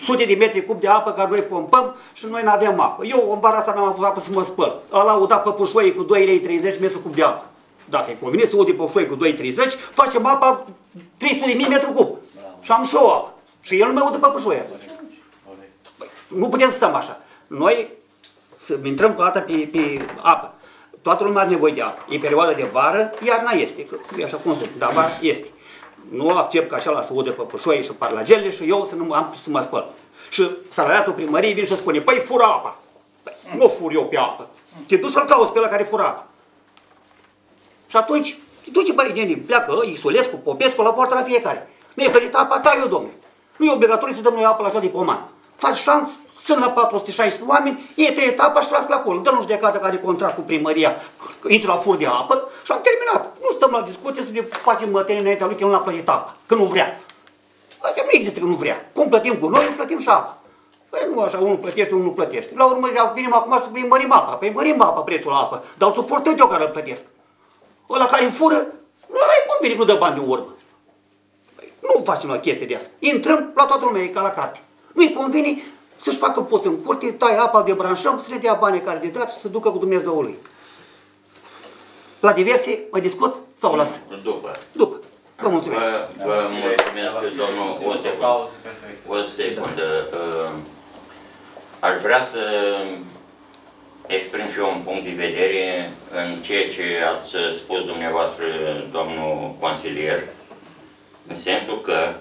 Sute de metri cub de apă care noi pompăm și noi nu avem apă. Eu în vara asta n-am avut apă să mă spăl. Ăla au dat păpușoii cu 2,30 metri cub de apă. dacă îi convine să ude pe foi cu 2,30, facem apa 300.000 metru cub. Și am show-up. Și el nu mai udă pe pășoia. Nu putem să stăm așa. Noi să intrăm cu data pe apă. Toată lumea are nevoie de apă. E perioada de vară, iarna este. Că e așa cum sunt, dar vară este. Nu accept ca așa la să udă pe pășoie și parlagele și eu să nu am să mă spăl. Și salariatul primăriei vine și spune, păi fură apa. Păi, nu fur eu pe apă. Te duci și-l cauți pe ăla care fură apa. Și atunci, te duce băi, nene, pleacă Isulescu, Popescu, la poartă la fiecare. Mi-ai plătit apa ta, eu, domnule. Nu e obligatoriu să dăm noi apă la cea de pomană. Faci șanță, sunt la 416 oameni, ei tăie etapa și lasă-l acolo. Dă-l în judecată care are contract cu primăria, intră la fur de apă și am terminat. Nu stăm la discuție să ne facem mătene înaintea lui că nu l-a plătit apa, că nu vrea. Asta nu există că nu vrea. Cum plătim cu noi, plătim și apa. Păi nu așa, unul plătește, unul nu plătește. La urmă, venim acum să îi mărim apa. Păi mărim apa, prețul la apă, dar îl suportă eu care îl plătesc. Ăla care îmi fură, nu-i convine, nu dă bani de urmă. Păi, nu facem o chestie de asta. Intrăm la toată lumea, e ca la carte. Nu-i convine să-și facă poți în curte, tai apa, debranșăm, să le dea banii care de dat și să ducă cu Dumnezeul lui. La diverse, mai discut sau las? După. Vă mulțumesc. Vă mulțumesc, domnul. O secundă. Aș vrea să exprim și eu un punct de vedere în ceea ce ați spus dumneavoastră, domnul consilier, în sensul că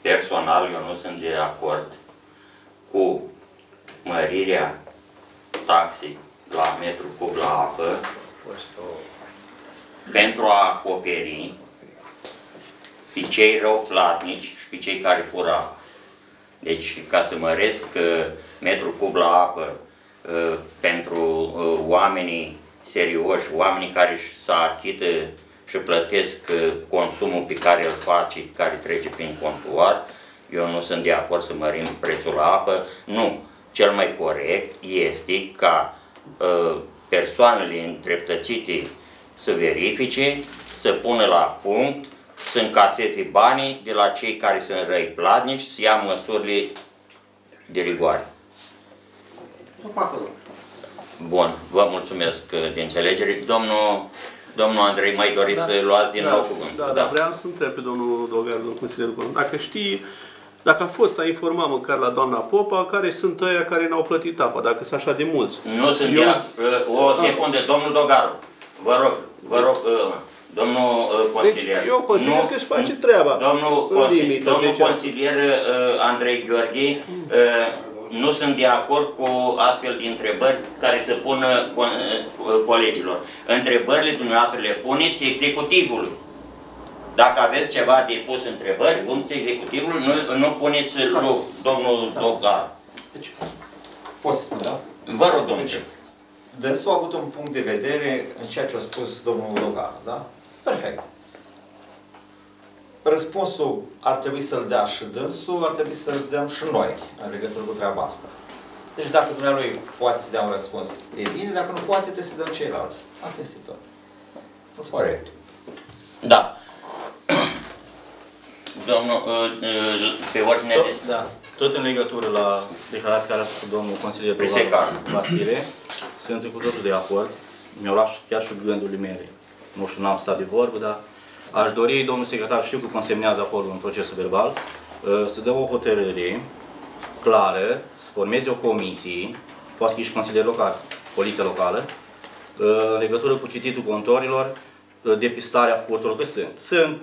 personal eu nu sunt de acord cu mărirea taxei la metru cub la apă pentru a acoperi pe cei rău platnici și pe cei care fură apă. Deci, ca să măresc metru cub la apă pentru oamenii serioși, oamenii care se achită și plătesc consumul pe care îl face, care trece prin contuar, eu nu sunt de acord să mărim prețul la apă. Nu. Cel mai corect este ca persoanele îndreptățite să verifice, să pună la punct, să încaseze banii de la cei care sunt răi platnici, să ia măsurile de rigoare. Bun, vă mulțumesc de înțelegere. Domnul Andrei, mai doriți să luați din nou cuvânt? Da, vreau să întreb pe domnul Dogan, domnul consilierul Comun, dacă știi, dacă a fost, a informat măcar la doamna Popa, care sunt ăia care n-au plătit apa, dacă sunt așa de mulți. Nu sunt de o secundă, domnul Dogaru, vă rog, domnul consilier. Deci eu consilier că își face treaba. Domnul consilier Andrei Gheorghi, nu sunt de acord cu astfel de întrebări care se pună colegilor. Întrebările dumneavoastră le puneți executivului. Dacă aveți ceva de pus întrebări, puneți executivului, nu puneți lui domnul Dogan. Deci, poți spune, da? Vă rog, domnule. Deci, dânsul a avut un punct de vedere în ceea ce a spus domnul Dogan, da? Perfect. Răspunsul ar trebui să-l dea și dânsul, ar trebui să-l dăm și noi în legătură cu treaba asta. Deci dacă dumnealui poate să dea un răspuns, e bine, dacă nu poate, trebuie să dăm ceilalți. Asta este tot. Corect. Da. Domnul, pe ordine de... Da. Tot în legătură la declarația care a făcut domnul consilier Vasile, sunt cu totul de acord. Mi-au luat chiar și gândurile mele. Nu știu, n-am stat de vorbă, dar aș dori, domnul secretar, știu că consemnează acolo în procesul verbal, să dăm o hotărâre clară, să formeze o comisie, poate fi și consilier local, poliția locală, în legătură cu cititul contorilor, depistarea furturilor, că sunt.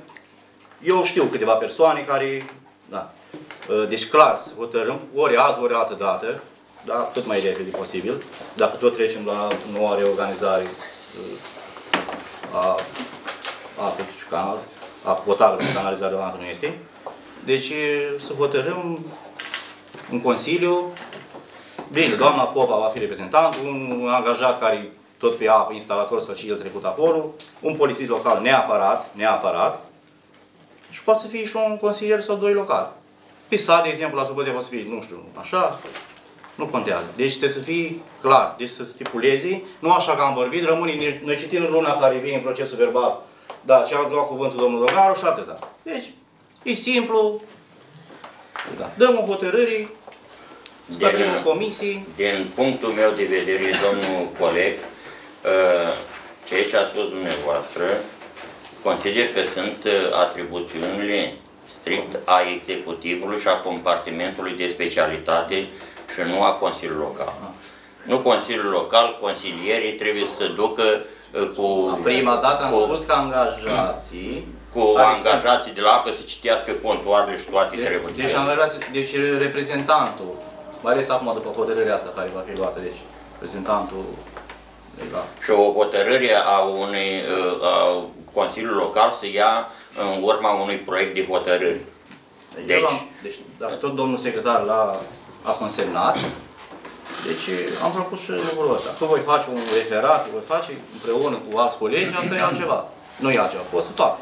Eu știu câteva persoane care, da. Deci clar, să hotărâm, ori azi, ori altă dată, da, cât mai repede posibil, dacă tot trecem la noua reorganizare a apă potabilă, canalizarea la nu este. Deci să hotărâm un consiliu. Bine, doamna Popa va fi reprezentant, un angajat care tot pe apă, instalator sau și el trecut acolo, un polițist local neapărat, și poate să fie și un consilier sau doi locali. Pisa, de exemplu, la supozie poate să fie, nu știu, așa, nu contează. Deci trebuie să fii clar, deci să stipulezi, nu așa că am vorbit, rămâne, noi citim în luna care vine în procesul verbal. Da, ce a luat cuvântul domnul Dogaru și atâta. Deci, e simplu. Da. Dăm o hotărâre, stabilim o comisie. Din punctul meu de vedere, domnul coleg, ceea ce ați spus dumneavoastră, consider că sunt atribuțiunile strict a executivului și a compartimentului de specialitate și nu a Consiliului Local. Nu Consiliul Local, consilierii trebuie să ducă cu... Prima dată am spus că angajații... Cu angajații de la apă să citească contoarele și toate treburile. Deci, reprezentantul, mai ales acum după hotărârea asta care va fi luată, deci reprezentantul... Și o hotărâre a unui Consiliu Local să ia în urma unui proiect de hotărâri. Deci, dacă tot domnul secretar l-a consemnat, deci am propus și lucrul ăsta. Că voi face un referat, că voi face împreună cu alți colegi, asta e altceva. Nu e altceva, pot să fac.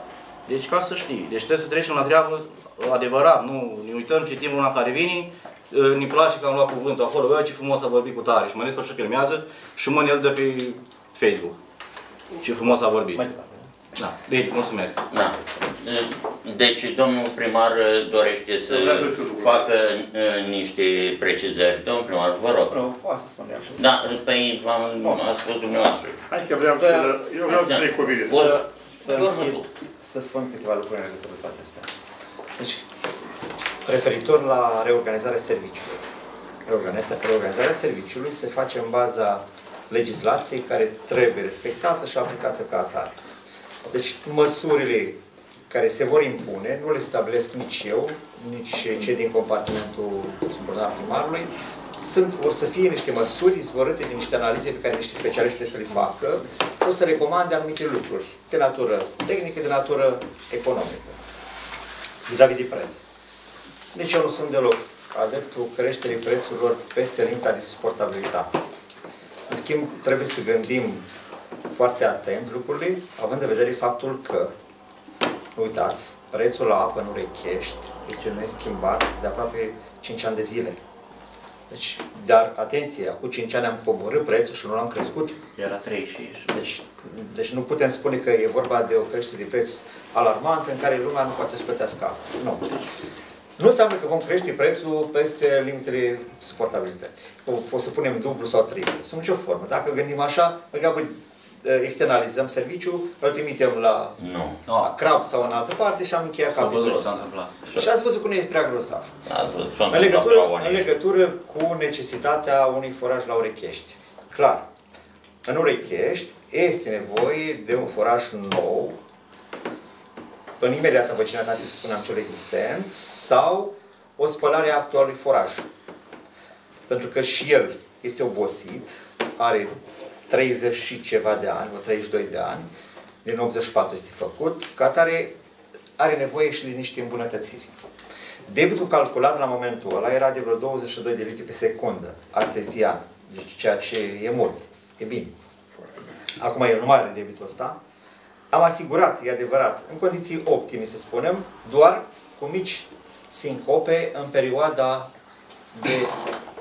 Deci ca să știi, deci trebuie să trecem la treabă adevărat, nu ne uităm, citim una care vine, ne place că am luat cuvântul acolo, bă, ce frumos a vorbit cu tare și mă ales că și filmează și mâine îl dă pe Facebook. Ce frumos a vorbit. Da. Deci, mulțumesc. Da. Deci, domnul primar dorește să facă niște precizări. Domnul primar, vă rog. Asta spuneam și eu. Da, păi v-am spus dumneavoastră. Hai că vreau să... Eu vreau să trec cuvinte. Să spun câteva lucruri în legătură cu toate astea. Deci, referitor la reorganizarea serviciului. Reorganizarea serviciului se face în baza legislației care trebuie respectată și aplicată ca atare. Deci măsurile care se vor impune, nu le stabilesc nici eu, nici cei din compartimentul subordonat primarului, vor să fie niște măsuri izvorâte din niște analize pe care niște specialiști să le facă și o să recomande anumite lucruri de natură tehnică, de natură economică, vis-a-vis de preț. Deci eu nu sunt deloc adeptul creșterii prețurilor peste limita de suportabilitate. În schimb, trebuie să gândim foarte atent lucrurile, având în vedere faptul că, uitați, prețul la apă în Urechești este neschimbat de aproape 5 ani de zile. Deci, dar, atenție, acum 5 ani am coborât prețul și nu l-am crescut. Era 36. Deci nu putem spune că e vorba de o creștere de preț alarmantă în care lumea nu poate să plătească apă. Nu. Nu înseamnă că vom crește prețul peste limitele suportabilității. O să punem dublu sau triplu. Sunt nicio formă. Dacă gândim așa, externalizăm serviciul, îl trimitem la Crab sau în altă parte și am încheiat capitolul ăsta. Și ați văzut că nu e prea grozav. În legătură cu necesitatea unui foraj la Urechești. Clar, în Urechești este nevoie de un foraj nou, în imediată vecinătate, să spunem, cel existent, sau o spălare a actualului foraj. Pentru că și el este obosit, are 30 și ceva de ani, 32 de ani, din 84 este făcut, ca atare are nevoie și de niște îmbunătățiri. Debitul calculat la momentul ăla era de vreo 22 de litri pe secundă, artezian, deci ceea ce e mult, e bine. Acum el nu mai are debitul ăsta. Am asigurat, e adevărat, în condiții optime, să spunem, doar cu mici sincope în perioada de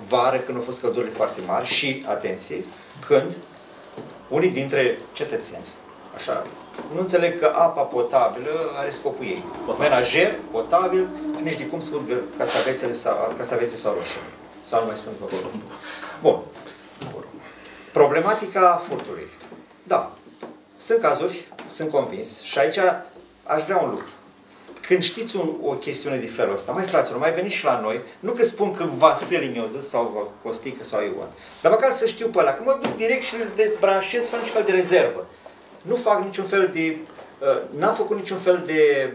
vară, când au fost căldurile foarte mari și, atenție, când unii dintre cetățeni, așa, nu înțeleg că apa potabilă are scopul ei. Menajer, potabil, nici de cum se ud castavețe sau roșii. Sau nu mai spun după acolo. Bun. Problematica furtului. Da. Sunt cazuri, sunt convins, și aici aș vrea un lucru. Când știți o chestiune de felul ăsta, mai fraților, mai veniți și la noi, nu că spun că Vasile mi-o zis sau Costică sau Ion, dar măcar să știu pe ăla, că mă duc direct și îl debranșez fără niciun fel de rezervă. Nu fac niciun fel de... n-am făcut niciun fel de,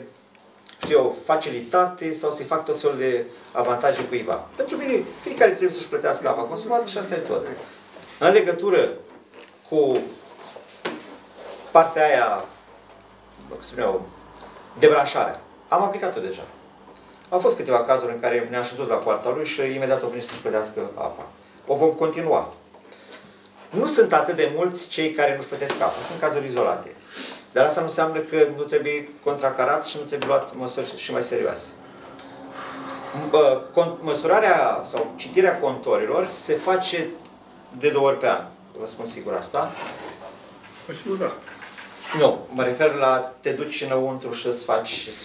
știu eu, facilitate sau să-i fac tot felul de avantaje cuiva. Pentru mine, fiecare trebuie să-și plătească apa consumată și asta e tot. În legătură cu partea aia, cum spun eu, debranșarea. Am aplicat-o deja. Au fost câteva cazuri în care ne-am și dus la poarta lui și imediat au venit să-și plătească apa. O vom continua. Nu sunt atât de mulți cei care nu-și plătesc apa. Sunt cazuri izolate. Dar asta nu înseamnă că nu trebuie contracarat și nu trebuie luat măsuri și mai serioase. Măsurarea sau citirea contorilor se face de 2 ori pe an. Vă spun sigur asta. Nu, mă refer la te duci înăuntru și îți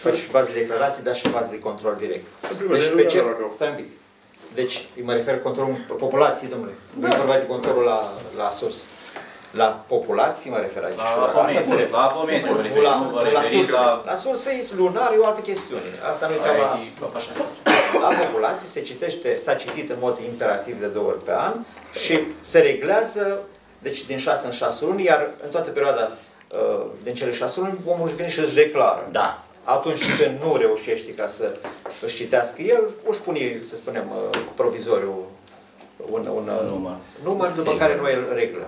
faci bază de declarații, dar și bază de control direct. Deci pe ce? Stai un pic. Deci mă refer controlul populației, domnule. Nu e vorba de controlul la sursă. La populații mă refer aici. La surse lunare e o altă chestiune. Asta nu e treaba. La populații se citește, s-a citit în mod imperativ de 2 ori pe an și se reglează, deci din 6 în 6 luni, iar în toată perioada din cele 6 luni, omul vine și își declară. Da. Atunci când nu reușește ca să își citească el, își pune, să spunem, provizoriu un număr după care noi îl reglăm.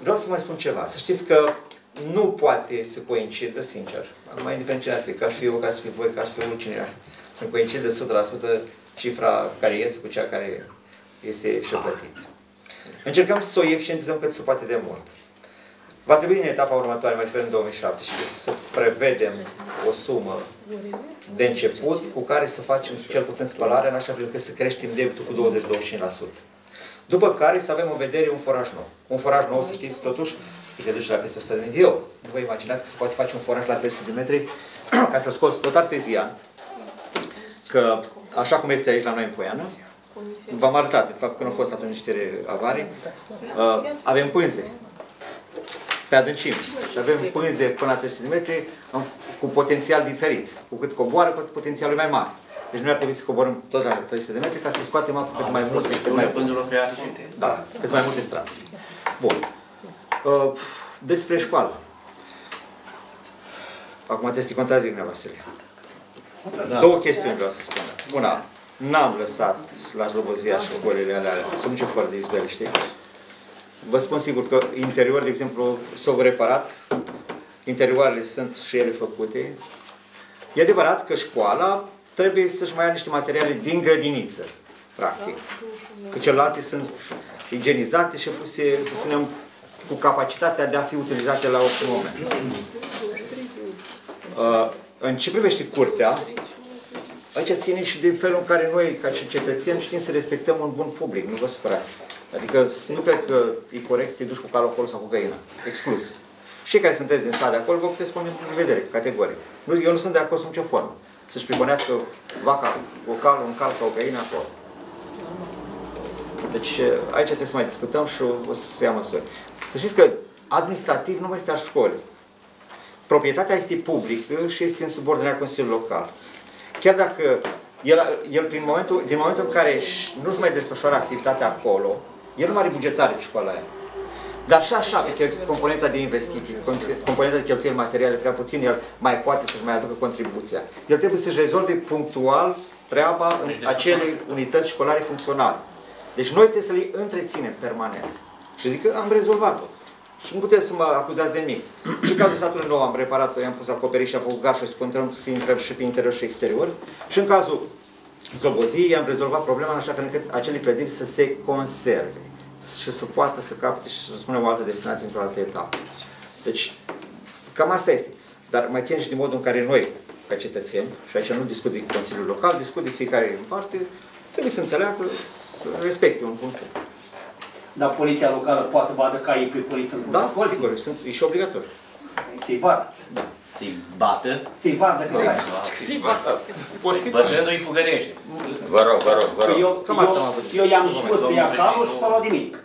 Vreau să mai spun ceva. Să știți că nu poate să coincidă, sincer, mai indiferent cine ar fi, că aș fi eu, că ați fi voi, că aș fi unul, cine ar fi, să coincidă 100% cifra care iese cu cea care este șepătită. Încercăm să o eficientizăm cât se poate de mult. Va trebui în etapa următoare, mai refer în 2017, să prevedem o sumă de început cu care să facem cel puțin spălarea, în așa fel încât să creștem debitul cu 20-25%. După care să avem în vedere un foraj nou. Un foraj nou, să știți, totuși, că duce la peste 100.000 de euro. Vă imaginați că se poate face un foraj la 300 de metri ca să scoți tot artezian, că așa cum este aici la noi în Poiană, v-am arătat, de fapt, când au fost atunci niște avarii, avem pânze pe adâncime și avem pânze până la 300 de metri cu potențial diferit. Cu cât coboară, cu cât potențialul e mai mare. Deci noi ar trebui să coborăm tot la 300 de metri ca să scoatem apă cât mai multe și cât mai multe strate. Bun. Despre școală. Acum trebuie să te contrazic, nea Vasile. Da. 2 chestiuni vreau să spun. Una, n-am lăsat la Slobozia școlile alea, sunt nicio fără de izbeliște. Vă spun sigur că interior, de exemplu, s-au reparat. Interioarele sunt și ele făcute. E adevărat că școala trebuie să-și mai ia niște materiale din grădiniță, practic. Că celelalte sunt igienizate și puse, să spunem, cu capacitatea de a fi utilizate la orice moment. În ce privește curtea, aici ține și din felul în care noi, ca și cetățeni, știm să respectăm un bun public, nu vă supărați. Adică nu cred că e corect să te duci cu calul acolo sau cu găina. Exclus. Și care sunteți din sat de acolo, vă puteți spune în vedere, categoric. Eu nu sunt de acord sub nicio formă. Să-și prigonească vaca, un cal sau o găină acolo. Deci aici trebuie să mai discutăm și o să ia măsuri. Să știți că administrativ nu mai este a școlii. Proprietatea este publică și este în subordinea Consiliului Local. Chiar dacă el din momentul în care nu-și mai desfășoară activitatea acolo, el nu mai are bugetare pe școala aia. Dar și așa, pe componenta de investiții, componenta de cheltuieli materiale, prea puțin, el mai poate să-și mai aducă contribuția. El trebuie să-și rezolve punctual treaba în acelei unități școlare funcționale. Deci noi trebuie să le întreținem permanent. Și zic că am rezolvat-o. Și nu puteți să mă acuzați de nimic. Și în cazul satului nou am reparat-o, i-am pus acoperiș și am făcut garșă și să intrăm și pe interior și exterior. Și în cazul Sloboziei am rezolvat problema așa că încât acele clădiri să se conserve și să poată să capte și să spunem o altă destinație într-o altă etapă. Deci, cam asta este. Dar mai ține și din modul în care noi, ca cetățeni, și aici nu discut de Consiliul Local, discut de fiecare în parte, trebuie să înțeleagă, să respecte un punct. Dar poliția locală poate să vadă caii pe poliță? Da, sigur, e și obligatoriu. Să-i bată. Da. Să-i bată? Să-i bată că caii. Să-i bată. Bătându-i fugărește. Vă rog. Eu i-am spus să ia calul și s-a luat de mic.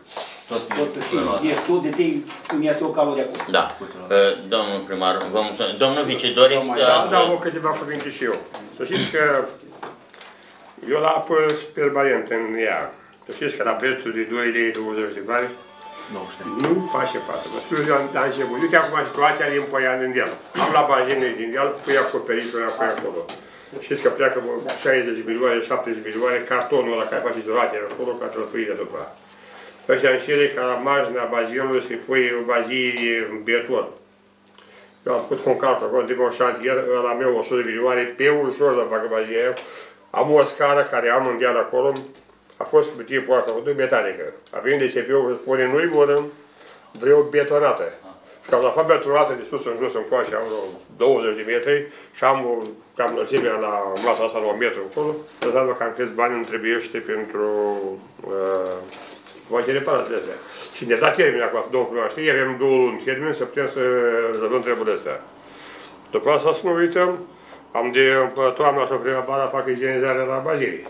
Tot știi, ești tu, de tei îmi iasă eu calul de acum. Da. Domnul primar, vă mulțumesc. Domnul vice, doriți? Da, o câteva cuvinte și eu. Să știți că eu la apă permanent în ea. Să știți că la prețul de 2 lei, 20 de bani, nu face față. Mă spun eu la început. Uite acum situația din Poian din deal. Am la bazinele din deal, pui acoperitul ăla, pui acolo. Știți că pleacă 60 milioane, 70 milioane, cartonul ăla care face izolatere acolo, ca trăfâi de după aia. Ăștia înșire ca la marginea bazinului să-i pui o bazie în beton. Eu am făcut concartul acolo, de un șantier, ăla meu 100 milioane, pe ușor să facă bazia aia. Am o scară care am în deal acolo. A fost cutie poartă, o metalică. A venit de CPU-ul și spune, nu-i morăm, vreo betonată. Și că am lăsat betonată de sus în jos, în coace, am vreo 20 de metri și am cam înălțimea la mlasa asta la 1 metru acolo. Înseamnă cam câți bani îmi trebuiește pentru face reparatele astea. Și ne-a dat termen acum, domnul primar știe, avem 2 luni termen să putem să rezolvăm treburile astea. După asta să nu uităm, am de toamna și o primăvară fac igienizarea la bazinii.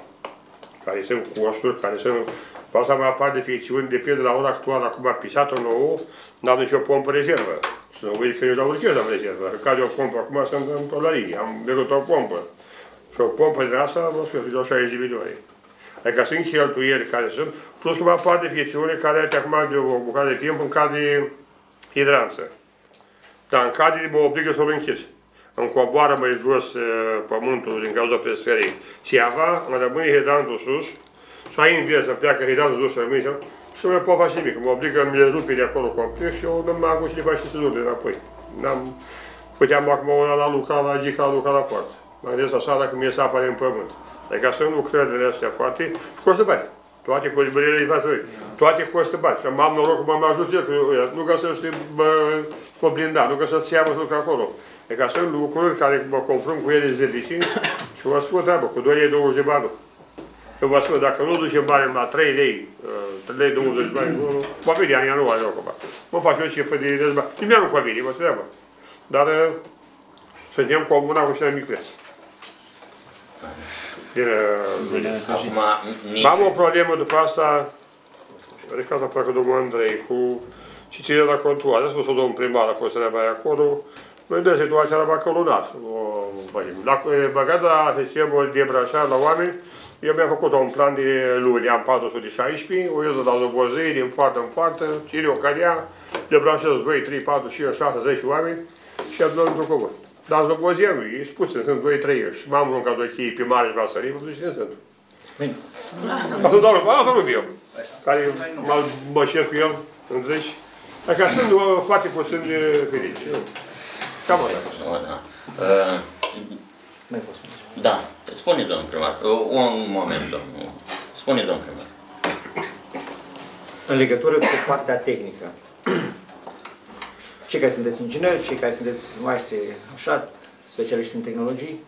care sunt costuri, care sunt... Pe asta mai apar defecțiuni de pildă la ora actuală, acum pisată nouă, n-am nicio pompă rezervă. Să nu uiți că eu la urcheu am rezervă. Că cade o pompă acum, sunt în pălărie. Am băut o pompă. Și o pompă din asta, mă spune, dau 60 de milioane. Adică sunt cheltuieli care sunt, plus că mai apar defecțiuni care acum de o bucată de timp în cade hidranță. Dar în cade mă obligă să o închid. Îmi coboară mai jos pământul din cauza presării. Țeava, îmi rămâne hidrantul sus, și ai invers, îmi pleacă hidrantul sus și rămâne și nu pot face nimic. Mă obligă, mi-l rupe de acolo complet și eu mă agu cineva și se rupe înapoi. Puteam acum ora la Luca, la Gica, Luca la poartă. Mă gândesc la sala când ies apa din pământ. Adică sunt lucrările astea foarte, costă bani. Toate colibările îi față lui. Toate costă bani. Și am noroc că m-am ajutat el, nu ca să mă blinda, nu ca să-ți iau lucruri acolo. E ca sunt lucruri care mă confrunt cu ele zilnice și vă spun treabă, cu 2 lei 20 bani. Eu vă spun, dacă nu ducem bani la 3 lei, 3 lei 20 bani, mă vede anii anuale acum. Mă fac eu cifră de 10 bani. Nimeni nu convine, mă treabă. Dar suntem comuna cu cele micrețe. Am o problemă după asta, recata parcă domnul Andrei, cu citirea la contoare. A spus-o domnul primar, a fost treaba acolo. Noi dă situația la bacălunat. Dacă băgați la sistemul de brașar la oameni, eu mi-am făcut un plan de luni, am 416, o iuză la Zobozei, din poartă în poartă, ține o cadea, de brașez 2, 3, 4, 5, 6, 10 oameni și am dat într-o cuvânt. Dar Zobozei nu, e spus, sunt 2, 3, și m-am mâncat doi chei pe mare și la sării, văzut cine sunt. Bine. Asta nu eu, care mă bășesc cu el, înțelegi? Dacă sunt foarte puțin de ferici. Cam așa. Mai pot spune. Da. Spune, domnul primar. Un moment, domnul. Spune, domnul primar. În legătură cu partea tehnică, cei care sunteți ingineri, cei care sunteți maștri așa, specialiști în tehnologii,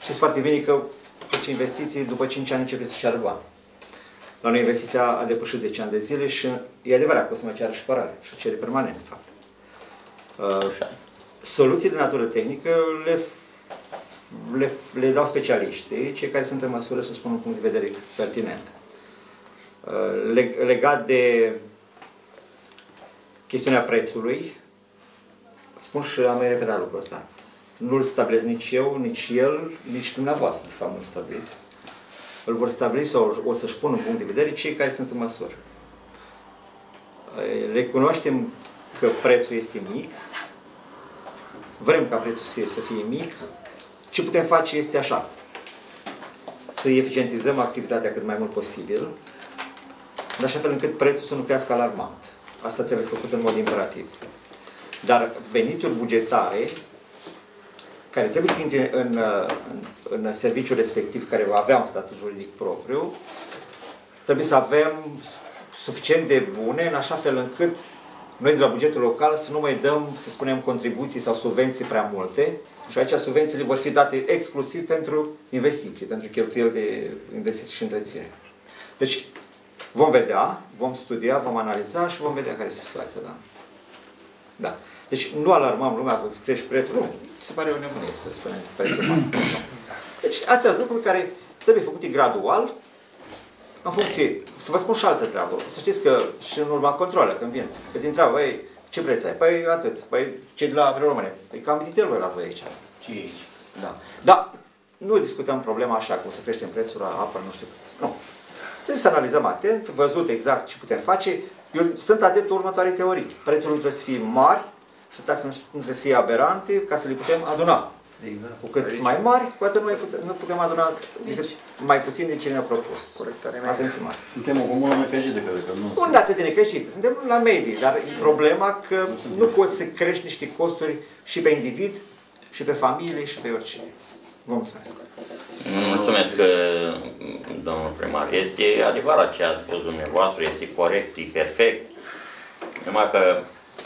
știți foarte bine că după investiții, după 5 ani începe să ceară bani. La noi investiția a depășit 10 ani de zile și e adevărat că o să mai ceară și parale. Și o cere permanent, de fapt. Așa. Soluții de natură tehnică le dau specialiștii, cei care sunt în măsură să spună un punct de vedere pertinent. Legat de chestiunea prețului, spun și am mai repetat lucrul ăsta. Nu-l stabilez nici eu, nici el, nici dumneavoastră, de fapt, nu-l stabilez. Îl vor stabili sau o să-și pună un punct de vedere cei care sunt în măsură. Recunoaștem că prețul este mic, vrem ca prețul să fie mic, ce putem face este așa. Să eficientizăm activitatea cât mai mult posibil, în așa fel încât prețul să nu crească alarmant. Asta trebuie făcut în mod imperativ. Dar venituri bugetare, care trebuie să intre în serviciul respectiv, care va avea un statut juridic propriu, trebuie să avem suficient de bune, în așa fel încât noi de la bugetul local să nu mai dăm, să spunem, contribuții sau subvenții prea multe și aici subvențiile vor fi date exclusiv pentru investiții, pentru cheltuieli de investiții și întreținere. Deci vom vedea, vom studia, vom analiza și vom vedea care este situația, da. Da. Deci nu alarmăm lumea că crește prețul, nu, se pare o nebunie să spunem prețul mare. Deci astea sunt lucruri care trebuie făcute gradual. În funcție, să vă spun și altă treabă, să știți că și în urma controlă, când vine, că te întreabă, băi, ce preț ai? Păi atât, păi ce de la Vreo-Române? Păi cam vizitel voi la voi aici. Ce? Da. Dar nu discutăm problema așa, cum să creștem prețul la apă, nu știu cât. Nu. Trebuie să analizăm atent, văzut exact ce putem face. Eu sunt adeptul următoarei teorii. Prețul nu trebuie să fie mari și taxele nu trebuie să fie aberante ca să le putem aduna. Exact. Cu cât sunt mai mari, cu atât nu putem aduna mai puțin din ce ne-a propus. Corect. Atenție mare. Suntem o comună necăjită, cred că nu. Nu atât de necăjită, suntem la medii, dar e problema că nu poți să crești niște costuri și pe individ, și pe familie, și pe oricine. Vă mulțumesc. Mulțumesc, domnul primar. Este adevărat ce a spus dumneavoastră, este corect, e perfect. Numai că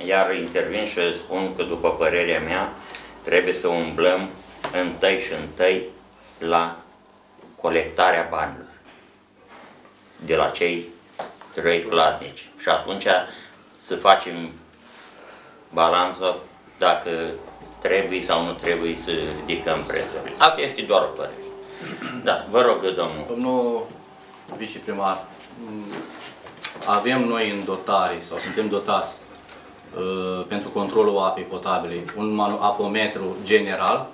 iar intervin și spun că, după părerea mea, trebuie să umblăm întâi și întâi la colectarea banilor de la cei trei platnici. Și atunci să facem balanță dacă trebuie sau nu trebuie să ridicăm prețurile. Asta este doar o părere. Da, vă rog, domnul. Domnul viceprimar, avem noi în dotare, sau suntem dotați pentru controlul apei potabile, un apometru general,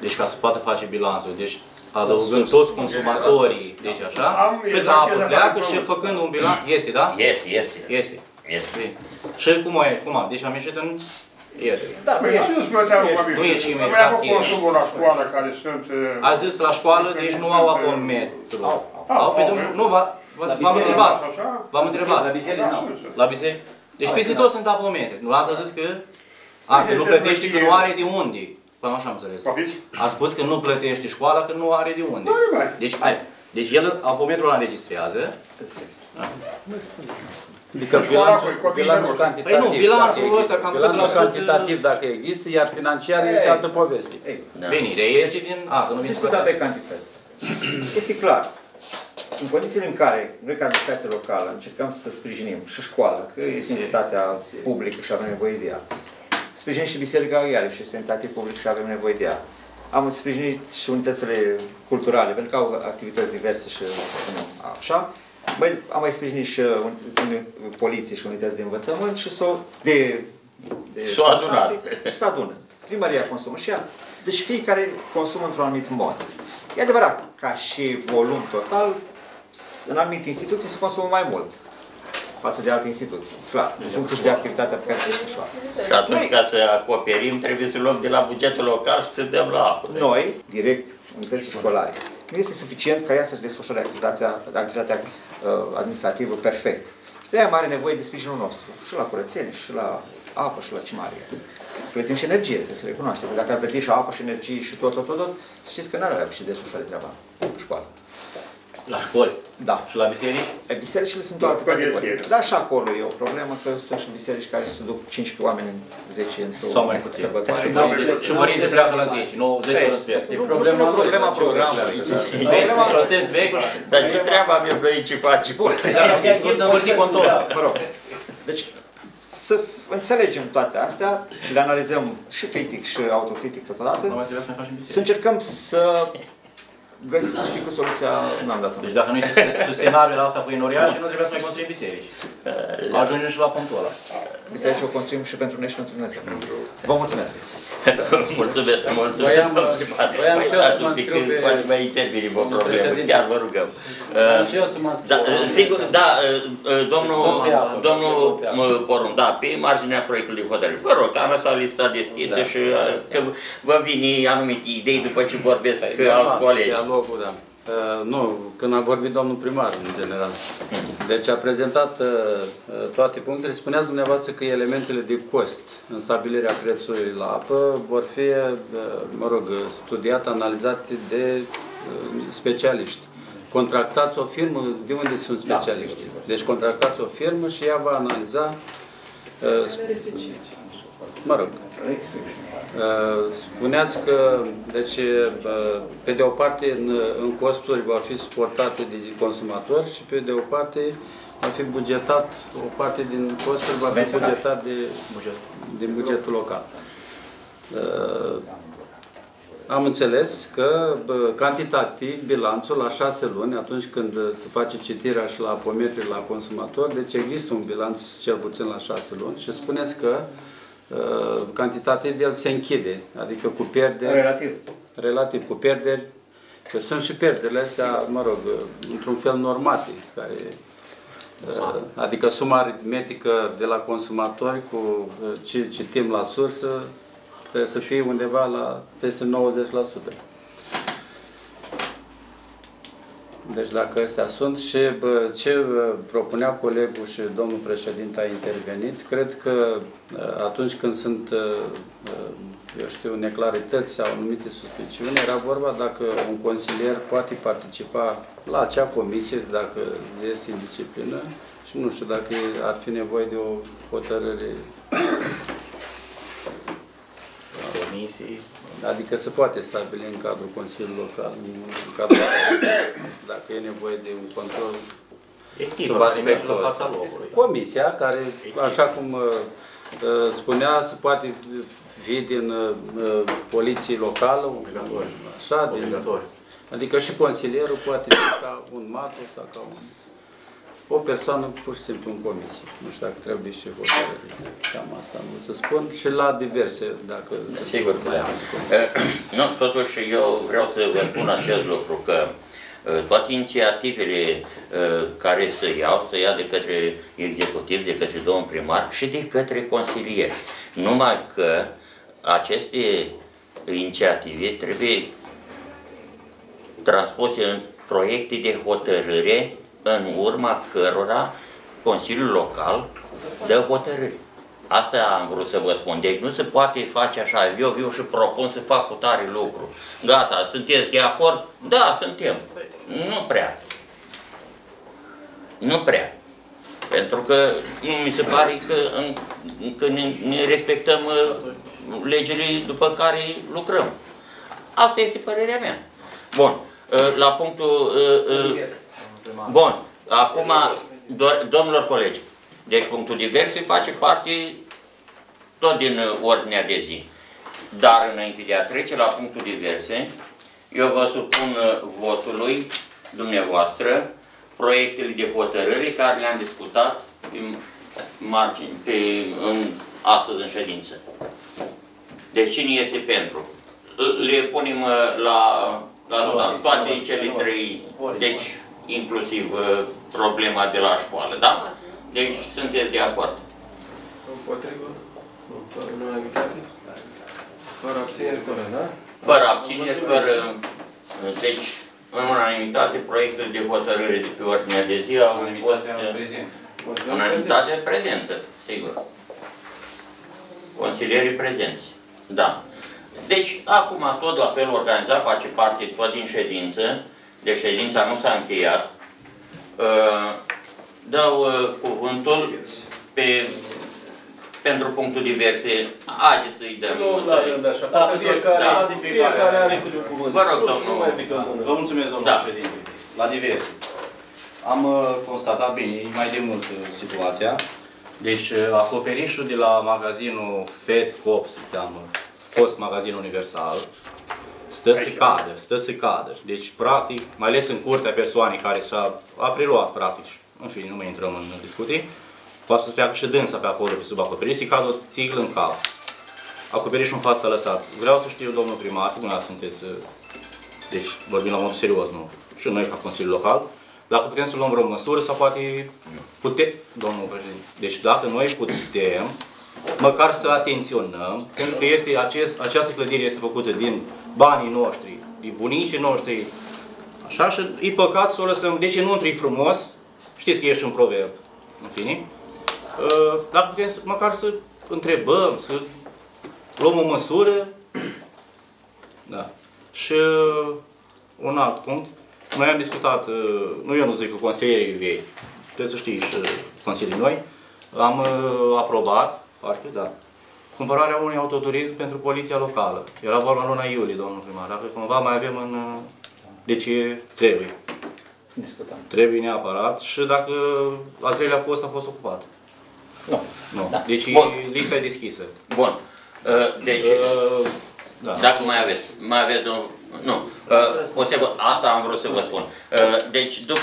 deci ca să poată face bilanțul. Deci adăugând toți consumatorii, deci așa, cât apă pleacă și făcând un bilanț, este, da? Este. Și cum e? Deci am ieșit în... Da, nu ieșim exact ieri. A zis la școală, deci nu au apometru. Nu, v-am întrebat. La biserică? Deci peste tot sunt apometre. Nu l-ați zis că... nu plătește că nu are de unde. Cam așa am înțeles. A spus că nu plătește școala, că nu are de unde. Deci el apometrul îl înregistrează. Adică bilanțul cantitativ. Păi nu, bilanțul ăsta cam cât la cantitativ dacă există, iar financiar este altă poveste. Bine, reiese din... că nu vin pe cantități. Este clar. În condițiile în care noi, ca administrație locală, încercăm să sprijinim și școala, că este entitatea publică și avem nevoie de ea. Sprijinim și biserica, iarăși, este entitate publică și avem nevoie de ea. Am sprijinit și unitățile culturale, pentru că au activități diverse și, să spunem, așa. Băi, am mai sprijinit și poliție și unități de învățământ și s-o adună. S-o adună. Primăria consumă și ea. Deci fiecare consumă într-un anumit mod. E adevărat, ca și volum total, în anumite instituții se consumă mai mult față de alte instituții. Clar, în funcție și de activitatea pe care se desfășoară. Și atunci, ca să acoperim, trebuie să luăm de la bugetul local și să dăm la apă. Noi, direct, unități școlare. Nu este suficient ca ea să-și desfășoare activitatea administrativă perfect. De-aia are nevoie de sprijinul nostru, și la curățenie, și la apă, și la ce mai are. Plătim și energie, trebuie să recunoaștem. Dacă ar plăti și apă, și energie, și tot, să știți că n-ar avea și desfășoare treaba în școală. La școli? Da. Și la biserici? Bisericile sunt o altă categorie. Da, și acolo e o problemă, că sunt și biserici care se duc 15 oameni în 10 într-o sărbătoare. Sau mai puțin. Și părinte pleacă la 10, 10 ori în sfert. E problema programului. Problema prosteți vecul. Dar ce treabă avem noi ce facem? E să învârtim contorul. Vă rog. Deci, să înțelegem toate astea, le analizăm și critic și autocritic totodată, să încercăm să... Să știi că soluția n-am dat-o. Deci dacă nu e sustenabil asta cu inoriaș, nu trebuie să mai construim biserici. Ajungem și la punctul ăla. Biserici o construim și pentru noi și pentru Dumnezeu. Vă mulțumesc! Mulțumesc! Mai stați un pic, poate mai intervenim o problemă, chiar vă rugăm. Sigur, da, domnul Porun, da, pe marginea proiectului hotărâri. Vă rog, am lăsat lista deschisă și că vă vin anumite idei după ce vorbesc alți colegi. Nu, când a vorbit domnul primar, în general. Deci a prezentat toate punctele. Spuneați dumneavoastră că elementele de cost în stabilirea prețului la apă vor fi, studiate, analizate de specialiști. Contractați o firmă, de unde sunt specialiști? Deci contractați o firmă și ea va analiza... spuneați că, deci, pe de o parte, în costuri vor fi suportate de consumatori și pe de o parte va fi bugetat, o parte din costuri va fi bugetat din bugetul local. Am înțeles că, cantitativ, bilanțul la 6 luni, atunci când se face citirea și la apometri la consumator, deci există un bilanț cel puțin la 6 luni și spuneți că cantitativ el se închide, adică cu pierderi... Relativ, cu pierderi, că sunt și pierderile astea, într-un fel normate, care, adică suma aritmetică de la consumatori cu ce citim la sursă, trebuie să fie undeva la peste 90%. Deci dacă astea sunt și ce propunea colegul și domnul președinte a intervenit, cred că atunci când sunt, eu știu, neclarități sau anumite suspiciuni, era vorba dacă un consilier poate participa la acea comisie, dacă este în disciplină, și nu știu dacă ar fi nevoie de o hotărâre. Comisii. Adică se poate stabili în cadrul Consiliului Local, dacă e nevoie de un control sub aspectul ăsta. Comisia, care, așa cum spunea, se poate fi din poliție locală, așa, din Adică și consilierul poate fi ca un matur sau ca un, o persoană pur și simplu în comisie. Nu știu dacă trebuie și hotărâri. Cam asta nu să spun. Și la diverse, dacă... Sigur că da. Nu, totuși eu vreau să vă spun acest lucru, că toate inițiativele care se iau de către executiv, de către domnul primar și de către consilieri. Numai că aceste inițiative trebuie transpuse în proiecte de hotărâre în urma cărora Consiliul Local dă hotărâri. Asta am vrut să vă spun. Deci nu se poate face așa, eu viu și propun să fac cu tare lucru. Gata, sunteți de acord? Da, suntem. Nu prea. Nu prea. Pentru că mi se pare că ne respectăm legile după care lucrăm. Asta este părerea mea. Bun, la punctul... Bun, acum, domnilor colegi, deci punctul divers face parte tot din ordinea de zi. Dar înainte de a trece la punctul diverse, eu vă supun votului dumneavoastră proiectele de hotărâri care le-am discutat astăzi în ședință. Deci cine este pentru? Le punem la toate cele trei, deci inclusiv problema de la școală, da? Deci sunteți de acord. Împotrivă? Unanimitate? Fără abțineri, fără, da? Fără abțineri, fără... Deci, în unanimitate, proiectul de hotărâre de pe ordinea de zi au fost unanimitate prezentă, sigur. Consilierii prezenți, da. Deci, acum tot la fel organizat, face parte tot din ședință, deci ședința nu s-a încheiat. Dau cuvântul pentru punctul diverse. Haideți să-i dăm. Fiecare are câte un cuvânt. Vă rog, domnul. Vă mulțumesc, domnul președinte. La diverse. Am constatat bine, mai de mult situația. Deci, acoperișul de la magazinul FedCop, se cheamă, fost magazin universal, stă să cadă. Deci, practic, mai ales în curtea persoanei care s-a preluat, practic, în fine, nu mai intrăm în discuții, poate să treacă și dânsa pe acolo, pe sub acoperiș, și cadă o țiglă în cap. Acoperișul în față s-a lăsat. Vreau să știu, domnul primar, că dumneavoastră sunteți, deci vorbim la un om serios, nu? Și noi, ca Consiliul Local, dacă putem să luăm vreo măsură sau poate putem, domnul președinte, deci dacă noi putem, măcar să atenționăm, pentru că este această clădire este făcută din banii noștri, din bunicii noștri, așa, și e păcat să o lăsăm. Deci nu intri frumos, știți că ești un proverb, în fine, dar putem să, măcar să întrebăm, să luăm o măsură, da. Și un alt punct, noi am discutat, nu eu nu zic că consilierii vechi, trebuie să știi și consilii noi, am aprobat, parcă, da, cumpărarea unui autoturism pentru poliția locală. Era vorba în luna iulie, domnul primar, dacă cumva mai avem în... Deci trebuie. Discutăm. Trebuie neapărat și dacă al treilea post a fost ocupat. Nu. Nu. Da. Deci bun. Lista e deschisă. Bun. Deci, da. Dacă mai aveți domnul... Nu. Asta am vrut să vă spun. Deci, deci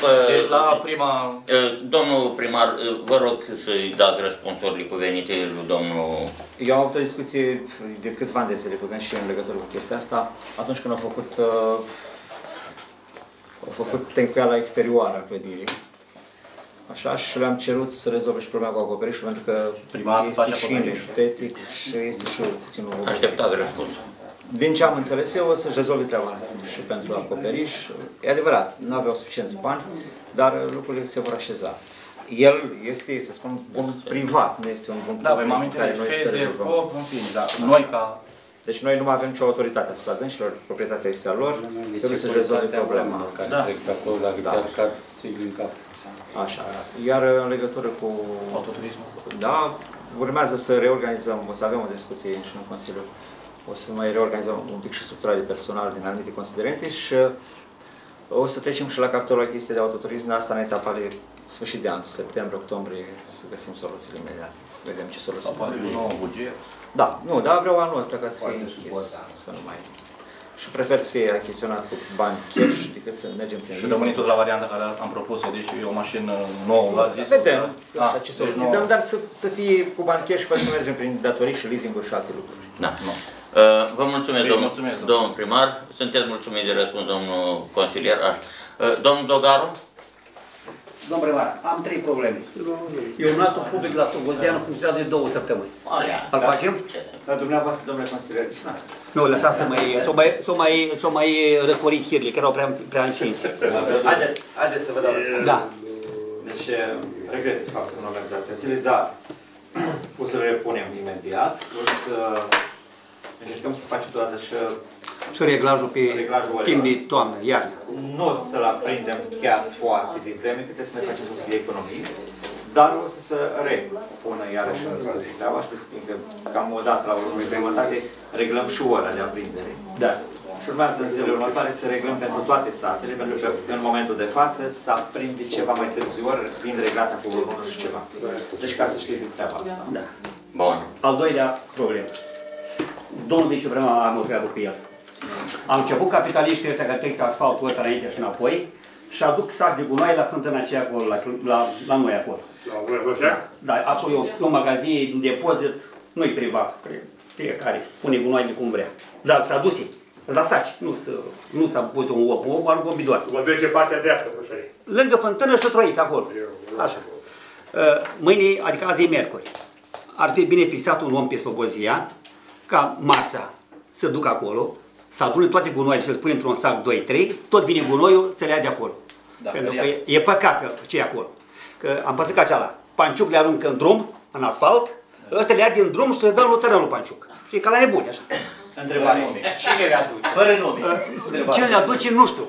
la prima... Domnul primar, vă rog să-i dați răspunsurile cuvenite lui domnul... Eu am avut o discuție de câțiva ani de zile, când și în legătură cu chestia asta, atunci când au făcut tencuiala exterioară a clădirii. Așa, și le-am cerut să rezolve și problema cu acoperișul, pentru că primarul este și estetic și este și puțin obosit. Așteptat răspunsul. Din ce am înțeles eu, o să-și rezolve treaba și pentru acoperiș. E adevărat, nu aveau suficienți bani, dar lucrurile se vor așeza. El este, să spun, bun privat, nu este un bun public care noi să rezolvăm. Deci noi nu mai avem nicio autoritate asupra dânșilor, proprietatea este a lor, trebuie să-și rezolve problema. Da. Așa. Iar în legătură cu autoturismul, da, urmează să reorganizăm, o să avem o discuție și în Consiliu. O să mai reorganizăm un pic și structura de personal din anumite considerente și o să trecem și la capitolul chestii de autoturism, dar asta în etapa de sfârșit de an, septembrie, octombrie, să găsim soluțiile imediate. Vedem ce soluții. Sau poate un nou buget? Da, nu, dar vreau anul ăsta ca să fie închis, să nu mai... și prefer să fie achiziționat cu bani cash decât să mergem prin leasing. Și rămâne tot la varianta care am propus-o, deci e o mașină nouă, v-ați zis? Vedem așa ce soluții dăm, dar să fie cu bani cash fără să mergem prin datorii și leasing-uri și alte lucruri. Da. Vă mulțumesc, domnul primar. Sunteți mulțumit de răspuns, domnul consilier. Domnul Dogaru? Domnul primar, am 3 probleme. Urnatul public la Togozeanu funcționează de 2 săptămâni. Îl facem? Dar dumneavoastră, domnule consilier, ce n-ați spus? Nu, lăsați să mai răcoriți hirile, că erau prea încinse. Haideți să vă dau răspuns. Da. Deci, regret faptul că nu organizați ațile, dar o să le repunem imediat. Încercăm să facem toată și reglajul pe timp de toamnă, iarnă. Nu o să-l aprindem chiar foarte devreme, că trebuie să ne facem de economie, dar o să se repună iarăși în discuție. Știți, fiindcă cam o dată la urmă de jumătate reglăm și ora de aprindere. Da. Și urmează în zilele următoare să reglăm pentru toate satele, pentru că în momentul de față se aprinde ceva mai târziu, fiind reglată cu urmă și ceva. Deci ca să știți treaba asta. Da. Bun. Al doilea problem. Domnul Viciu Vrema am o treabă cu el. Am început capitaliștii ăștia care trec asfaltul ăsta înainte și înapoi și aduc sac de gunoi la fântâna aceea acolo, la noi acolo. La Vârvoșea? Da, absolut. E un magazin, un depozit, nu-i privat. Fiecare pune gunoi de cum vrea. Dar s-a dus la saci. Nu s-a pus un op, aruncă un bidon. Vă duce partea dreaptă, Vârvoșării. Lângă fântână și Troiți acolo. Așa. Mâine, adică azi e miercuri. Ar fi bine fixat un om pe Slobozia ca marța să duc acolo, să adune toate gunoaiele și să-l pune într-un sac 2-3, tot vine gunoiul să le ia de acolo. Da, pentru că e păcat ce e acolo. Că am pățit ca cealaltă. Panciuc le aruncă în drum, în asfalt, ăștia le ia din drum și le dă lui țăranul Panciuc. Și e ca la nebuni, așa. Întrebare. Cine le aduce? Fără nume. Cine le aduce, nu știu.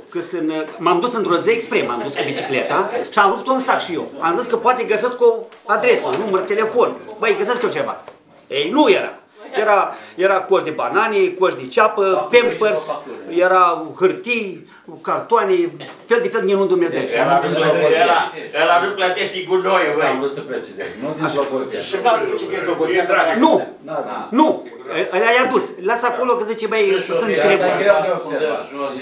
M-am dus într-o zi expre, m-am dus cu bicicleta și am rupt un sac și eu. Am zis că poate găsesc cu adresă, număr, telefon. Băi, găsesc eu ceva. Ei, nu era. Era coș de banane, coș de ceapă, Pampers, era hârtii, cartoane, fel de fel din unul Dumnezeu. El a vrut plătești gunoiul, băi. Am vrut să precizez, nu din Slobozia. Și nu, nu, ăla i-a dus. Lasă acolo că zice, băi, sunt niște nebuni.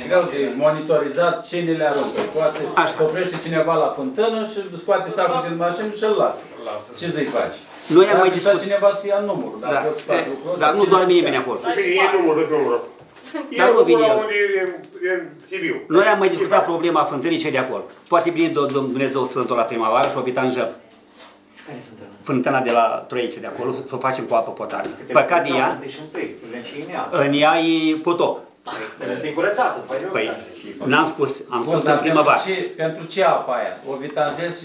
Greu de monitorizat cine le aruncă. Poate oprește cineva la fântână și scoate sacul din mașină și îl lasă. Ce să-i faci? Noi am mai discutat cineva să ia numărul. Dar nu doar mie vine acolo. E numărul. Dar nu vine el. Noi am mai discutat problema fântânii ce de acolo. Poate vine Dumnezeu Sfântul la primăvară și o vita în jăp. Fântâna de la Troițe de acolo, să o facem cu apă potabilă. Păcat de ea, în ea e potop. Te-ai curățat, păi n-am spus, am spus în primăvară. Pentru ce apa aia? O vita în jăp și...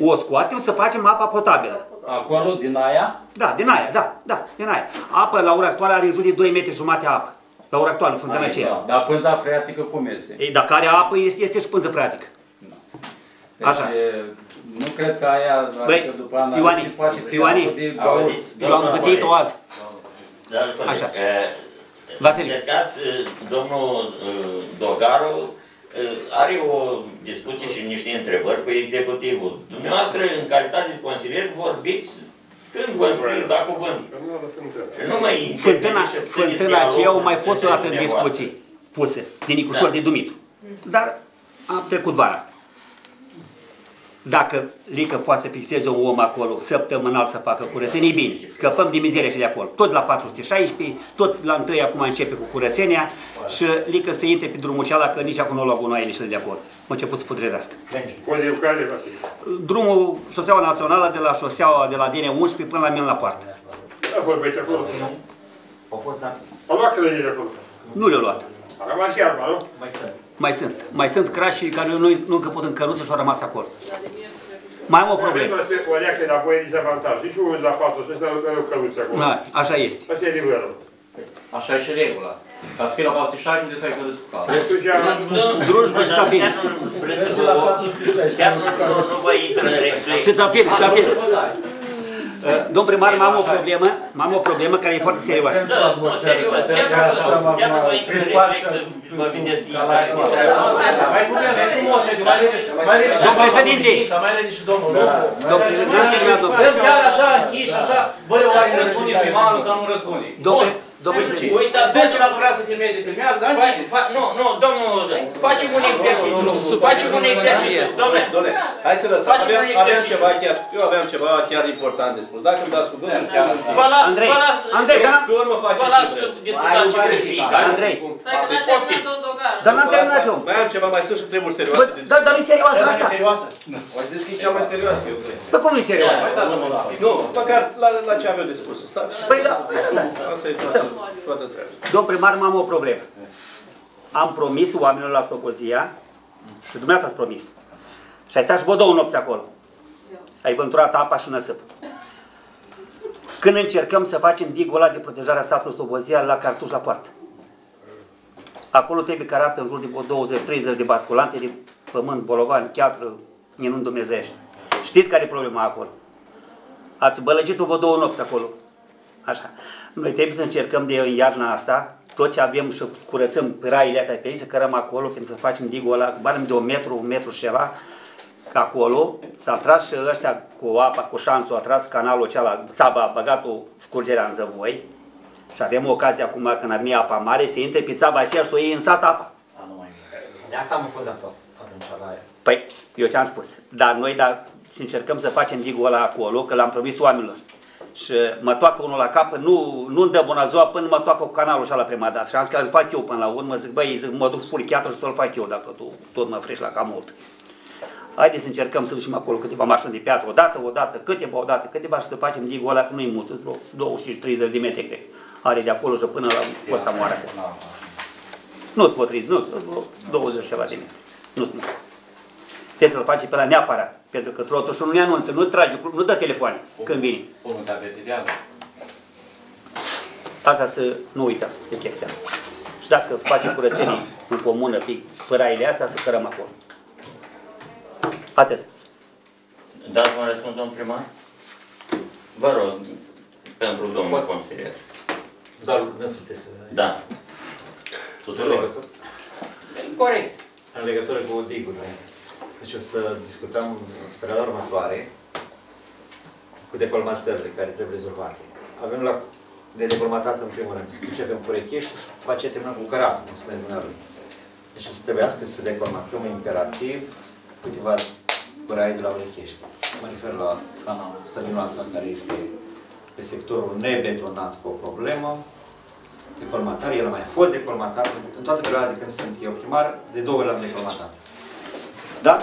O scoatem să facem apa potabilă. Acolo, din aia? Da, din aia, din aia. Apa la ora actuală are în jur de 2,5 metri apă. La ora actuală, fântâna aceea. Dar pânza freatică cum este? Ei, dacă are apă, este și pânză freatică. Așa. Nu cred că aia... Băi, Ioane, eu am găsit-o azi. Așa. Vasile. Domnul Dogaru are o discuție și niște întrebări cu executivul. Dumneavoastră, în calitate de consilier, vorbiți când vă spuneți la cuvânt. Fântâna aceea au mai fost o dată în discuții puse, din Nicușor de Dumitru. Dar am trecut vara. Dacă Lică poate să fixeze un om acolo, săptămânal să facă curățenie, bine, scăpăm de mizeria și de acolo. Tot la 416, tot la 1 acum începe cu curățenia și Lică să intre pe drumul cealaltă, că nici acum nu lua gunoaiele și de acolo. A început să putrezească. Drumul, șoseaua națională de la șoseaua de la DN11 până la mine la poartă. A vorbește acolo? Au fost, da. Au luat clădire acolo? Nu le-au luat. A rămas și arma, nu? Mai sunt crașii care nu încăput în căruță și au rămas acolo. Mai am o problemă. O leacă înapoi e dezavantaj. Nici unul de la 400 are o căruță acolo. Așa este. Asta e nivelul. Așa e și regula. Ca să fie la 460, trebuie să ai căruță cu calul. Drujbă și Țapin. Nu vă intră în reflex. Ce Țapin. Domn primar, m-am o problemă care e foarte serioasă. Domn președinte! Domn președinte! Domn președinte! Deci dacă vrea să filmeze, filmează, dar nu, nu, domnul, facem un exercițiu. Facem un exercițiu. Domnule, hai să lăsăm. Aveam ceva chiar, eu aveam ceva chiar important de spus. Dacă îmi dați cuvântul, știu. Vă las, vă las. Andrei, pe urmă faceți ce vreți. Andrei. Dar n-am terminat eu. Mai am ceva, mai sunt și treburi serioase. Dar nu-i serioasă asta. Ai zis că e cea mai serioasă, eu cred. Păi cum nu-i serioasă? Nu, măcar la ce aveam de spus. Păi da, asta e toată. Domn primar, m-am o problemă. Am promis oamenilor la Slobozia și dumneavoastră ați promis. Și ai stat și vă două nopți acolo. Ai vânturat apa și năsăp. Când încercăm să facem digul ăla de protejare a statului Slobozia la Cartuș la poartă. Acolo trebuie cărată în jur de 20-30 de basculante de pământ, bolovan, cheatră, nenun dumnezeiește. Știți care e problema acolo? Ați bălăgit-o vă două nopți acolo. Așa. Noi trebuie să încercăm de în iarna asta, tot ce avem și curățăm raile astea pe aici, să cărăm acolo, pentru că facem digul ăla, barăm de un metru și ceva, acolo, s-a tras și ăștia cu apa, cu șanțul, a tras canalul acela, țaba a băgat-o scurgerea în zăvoi și avem ocazia acum, când a venit apa mare, să intre pe țaba aceea și să o iei în sat apa. De asta am înfundat tot atunci la aia. Păi, eu ce-am spus, dar noi să încercăm să facem digul ăla acolo, că l-am promis oamenilor. Și mă toacă unul la cap, nu-mi dă bună ziua până mă toacă cu canalul ăștia la prima dată. Și am zis că îl fac eu până la urmă, zic, băi, zic, mă duc furicheatul și să-l fac eu, dacă tu tot mă frești la cam mult. Haideți să încercăm să ducem acolo câteva mașini de piatră, o dată, câteva, și să facem digul ăla, că nu-i mult, vreo 25-30 de metri, cred. Are de acolo și până la fosta moară. Nu-ți pot ridica, nu-ți pot, 20 ceva de metri. Nu-ți mult. Trebuie să-l faci pe la neapărat, pentru că trotușul nu ne anunță, nu trage, nu dă telefoane când vine. Omul te avertizează. Asta să nu uităm de chestia asta. Și dacă facem curățenii în comună pe păraile astea, să cărăm acolo. Atât. Dați un răspuns, domn primar? Vă rog, pentru domnul consilier. Doar dânsul să... Da. Tuturor. Corect. În legătură cu digurile. Deci o să discutăm în perioada următoare cu decolmatările care trebuie rezolvate. Avem la de decolmatat în primul rând. Începem cu Recheștiul și după aceea terminăm cu Căratul, cum spune dumneavoastră. Deci o să trebuiască să decolmatăm imperativ câteva părai de la Rechești. Mă refer la canalul Stălinoasa, care este pe sectorul nebetonat cu o problemă. Decolmatare, el a mai fost decolmatat în toată perioada de când sunt eu primar, de două ori l-am decolmatat. Da?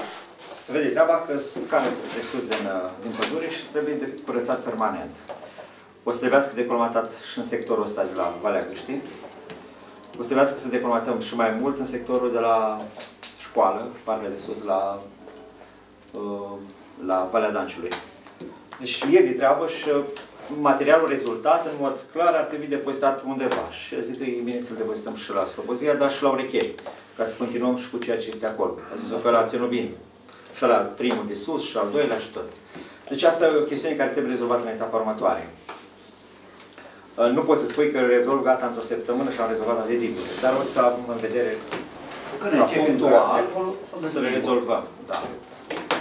Se vede treaba că sunt care sunt de sus din pădure și trebuie curățat permanent. O să trebuiască decolmatat și în sectorul ăsta de la Valea Gâștii. O să trebuiască să decolmatăm și mai mult în sectorul de la școală, partea de sus la Valea Danciului. Deci e de treabă și materialul rezultat, în mod clar, ar trebui depozitat undeva. Și eu zic că e bine să-l depozităm și la Slobozia, dar și la Urechești, ca să continuăm și cu ceea ce este acolo. Ați văzut că ăla a ținut bine. Și ăla primul de sus, și al doilea, și tot. Deci asta e o chestiune care trebuie rezolvată în etapa următoare. Nu pot să spui că rezolv gata într-o săptămână și am rezolvat de timpul, dar o să am în vedere la punctual să le rezolvăm. Da.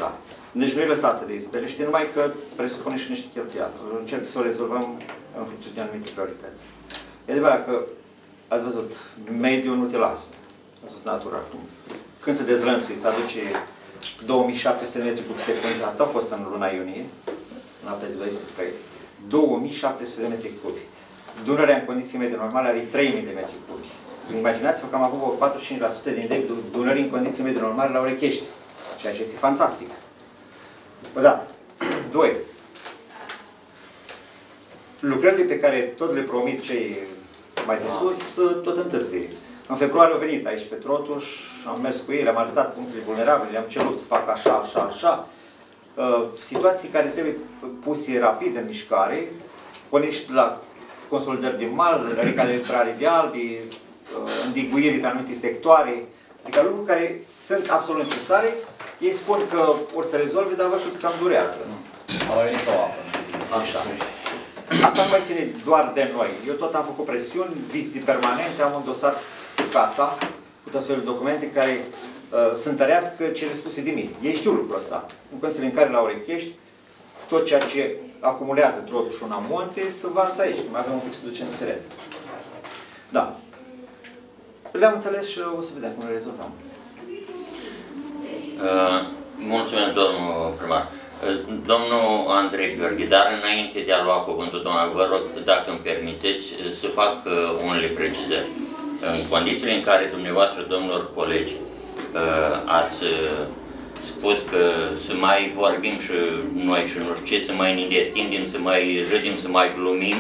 Da. Deci nu e lăsată de izbelește, numai că presupune și niște cheltuieli. Încerc să o rezolvăm în funcție de anumite priorități. E adevărat că, ați văzut, mediul nu te lasă. Ați văzut natura acum. Când se dezlănțuie, îți aduce 2700 de metri cub secundă. Atât a fost în luna iunie, noaptea de 12. 2700 de metri cubi. Dunărea în condiții medii normale are 3000 de metri cubi. Imaginați-vă că am avut 45% din deptul Dunării în condiții medii normale la Urechești. Ceea ce este fantastic. O dată. Doi. Lucrările pe care tot le promit cei mai de sus, tot întârzie. În februarie au venit aici pe Trotuș, am mers cu ei, le-am arătat punctele vulnerabile, le-am cerut să facă așa, așa, așa. Situații care trebuie puse rapid în mișcare, pornind la consolidări de mal, recalibrare de albi, îndiguiri pe anumite sectoare, adică lucruri care sunt absolut necesare. Ei spun că or să rezolve, dar văd că cam durează. Au venit o apă. Așa. Asta nu mai ține doar de noi. Eu tot am făcut presiuni, vizite permanente, am îndosat casa cu tot felul de documente care să întărească cele spuse de mine. Ei știu lucrul ăsta. În condițiile în care la Urechești, tot ceea ce acumulează Trotușul în amonte, se varsă aici. Mai avem un pic să ducem în seret. Da. Le-am înțeles și o să vedem cum le rezolvăm. Mulțumesc, domnul primar. Domnul Andrei Gheorghe, dar înainte de a lua cuvântul, domnule, vă rog, dacă îmi permiteți, să fac unele precizări. În condițiile în care dumneavoastră, domnilor colegi, ați spus că să mai vorbim și noi și nu știu ce, să mai indestindem, să mai râdem, să mai glumim,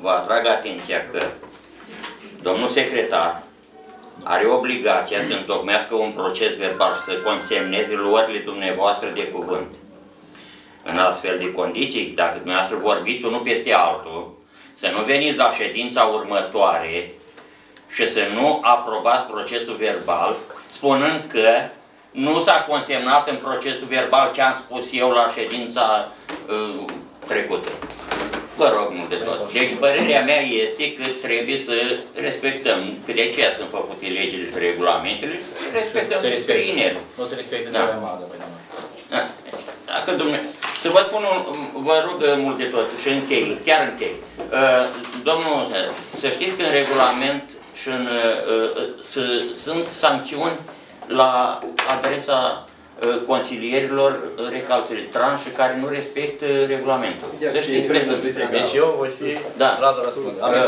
vă atrag atenția că domnul secretar are obligația să întocmească un proces verbal, să consemneze luările dumneavoastră de cuvânt. În astfel de condiții, dacă dumneavoastră vorbiți unul peste altul, să nu veniți la ședința următoare și să nu aprobați procesul verbal, spunând că nu s-a consemnat în procesul verbal ce am spus eu la ședința trecută. Vă rog mult de tot. Deci părerea mea este că trebuie să respectăm, că de aceea sunt făcute legile și regulamentele, să respectăm și străinele. O să respectăm de amadă, păi doamne. Să vă spun, vă rog mult de tot și închei, chiar închei. Domnul, să știți că în regulament și în, sunt sancțiuni la adresa consilierilor recalcitranți care nu respectă regulamentul. Să știți că sunt. Și eu voi fi la răspundere.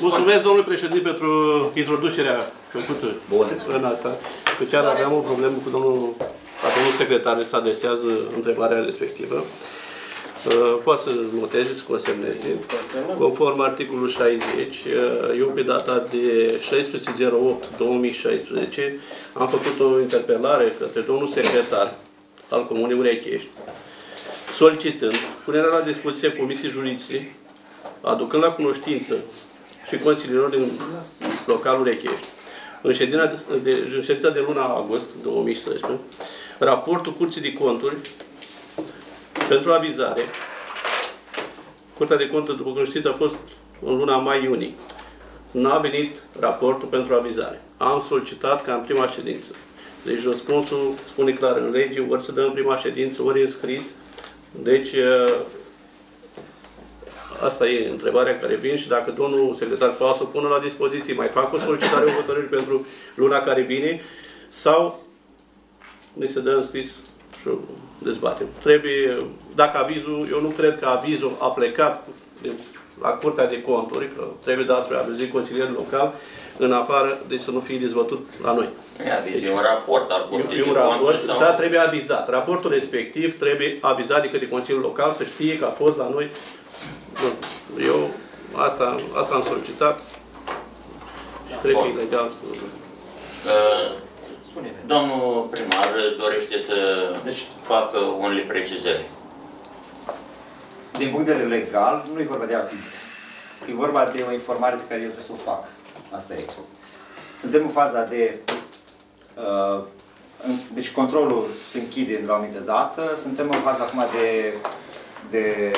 Mulțumesc, domnule președinte, pentru introducerea făcută în asta. Că chiar aveam o problemă cu domnul secretar, se adresează întrebarea respectivă. Poate să noteze, să consemneze. Conform articolul 60, eu pe data de 16/08/2016 am făcut o interpelare către domnul secretar al Comunei Urechești, solicitând punerea la dispoziție Comisiei Juridice, aducând la cunoștință și consilierilor din localul Urechești, în ședința de luna august 2016, raportul Curții de Conturi pentru avizare. Curtea de Conturi, după cum știți, a fost în luna mai-iunie. Nu a venit raportul pentru avizare. Am solicitat ca în prima ședință. Deci răspunsul spune clar în lege, ori să dăm în prima ședință, ori în scris. Deci asta e întrebarea care vine și dacă domnul secretar poate să o pună la dispoziție, mai fac o solicitare, o hotărâre pentru luna care vine sau ne se dă în scris și dezbatem. Trebuie, dacă avizul, eu nu cred că avizul a plecat la Curtea de Conturi, că trebuie dat spre avizii consilierului local, în afară, deci să nu fie dezbătut la noi. Deci, e un raport al Curții de Conturi, sau... Dar trebuie avizat. Raportul respectiv trebuie avizat de către Consiliul Local, să știe că a fost la noi. Eu asta am solicitat și cred că e legal. Domnul primar dorește să facă unele precizări. Din punct de vedere legal, nu e vorba de aviz. E vorba de o informare pe care eu trebuie să o fac. Asta e. Suntem în faza de... deci controlul se închide la o anumită dată. Suntem în faza acum de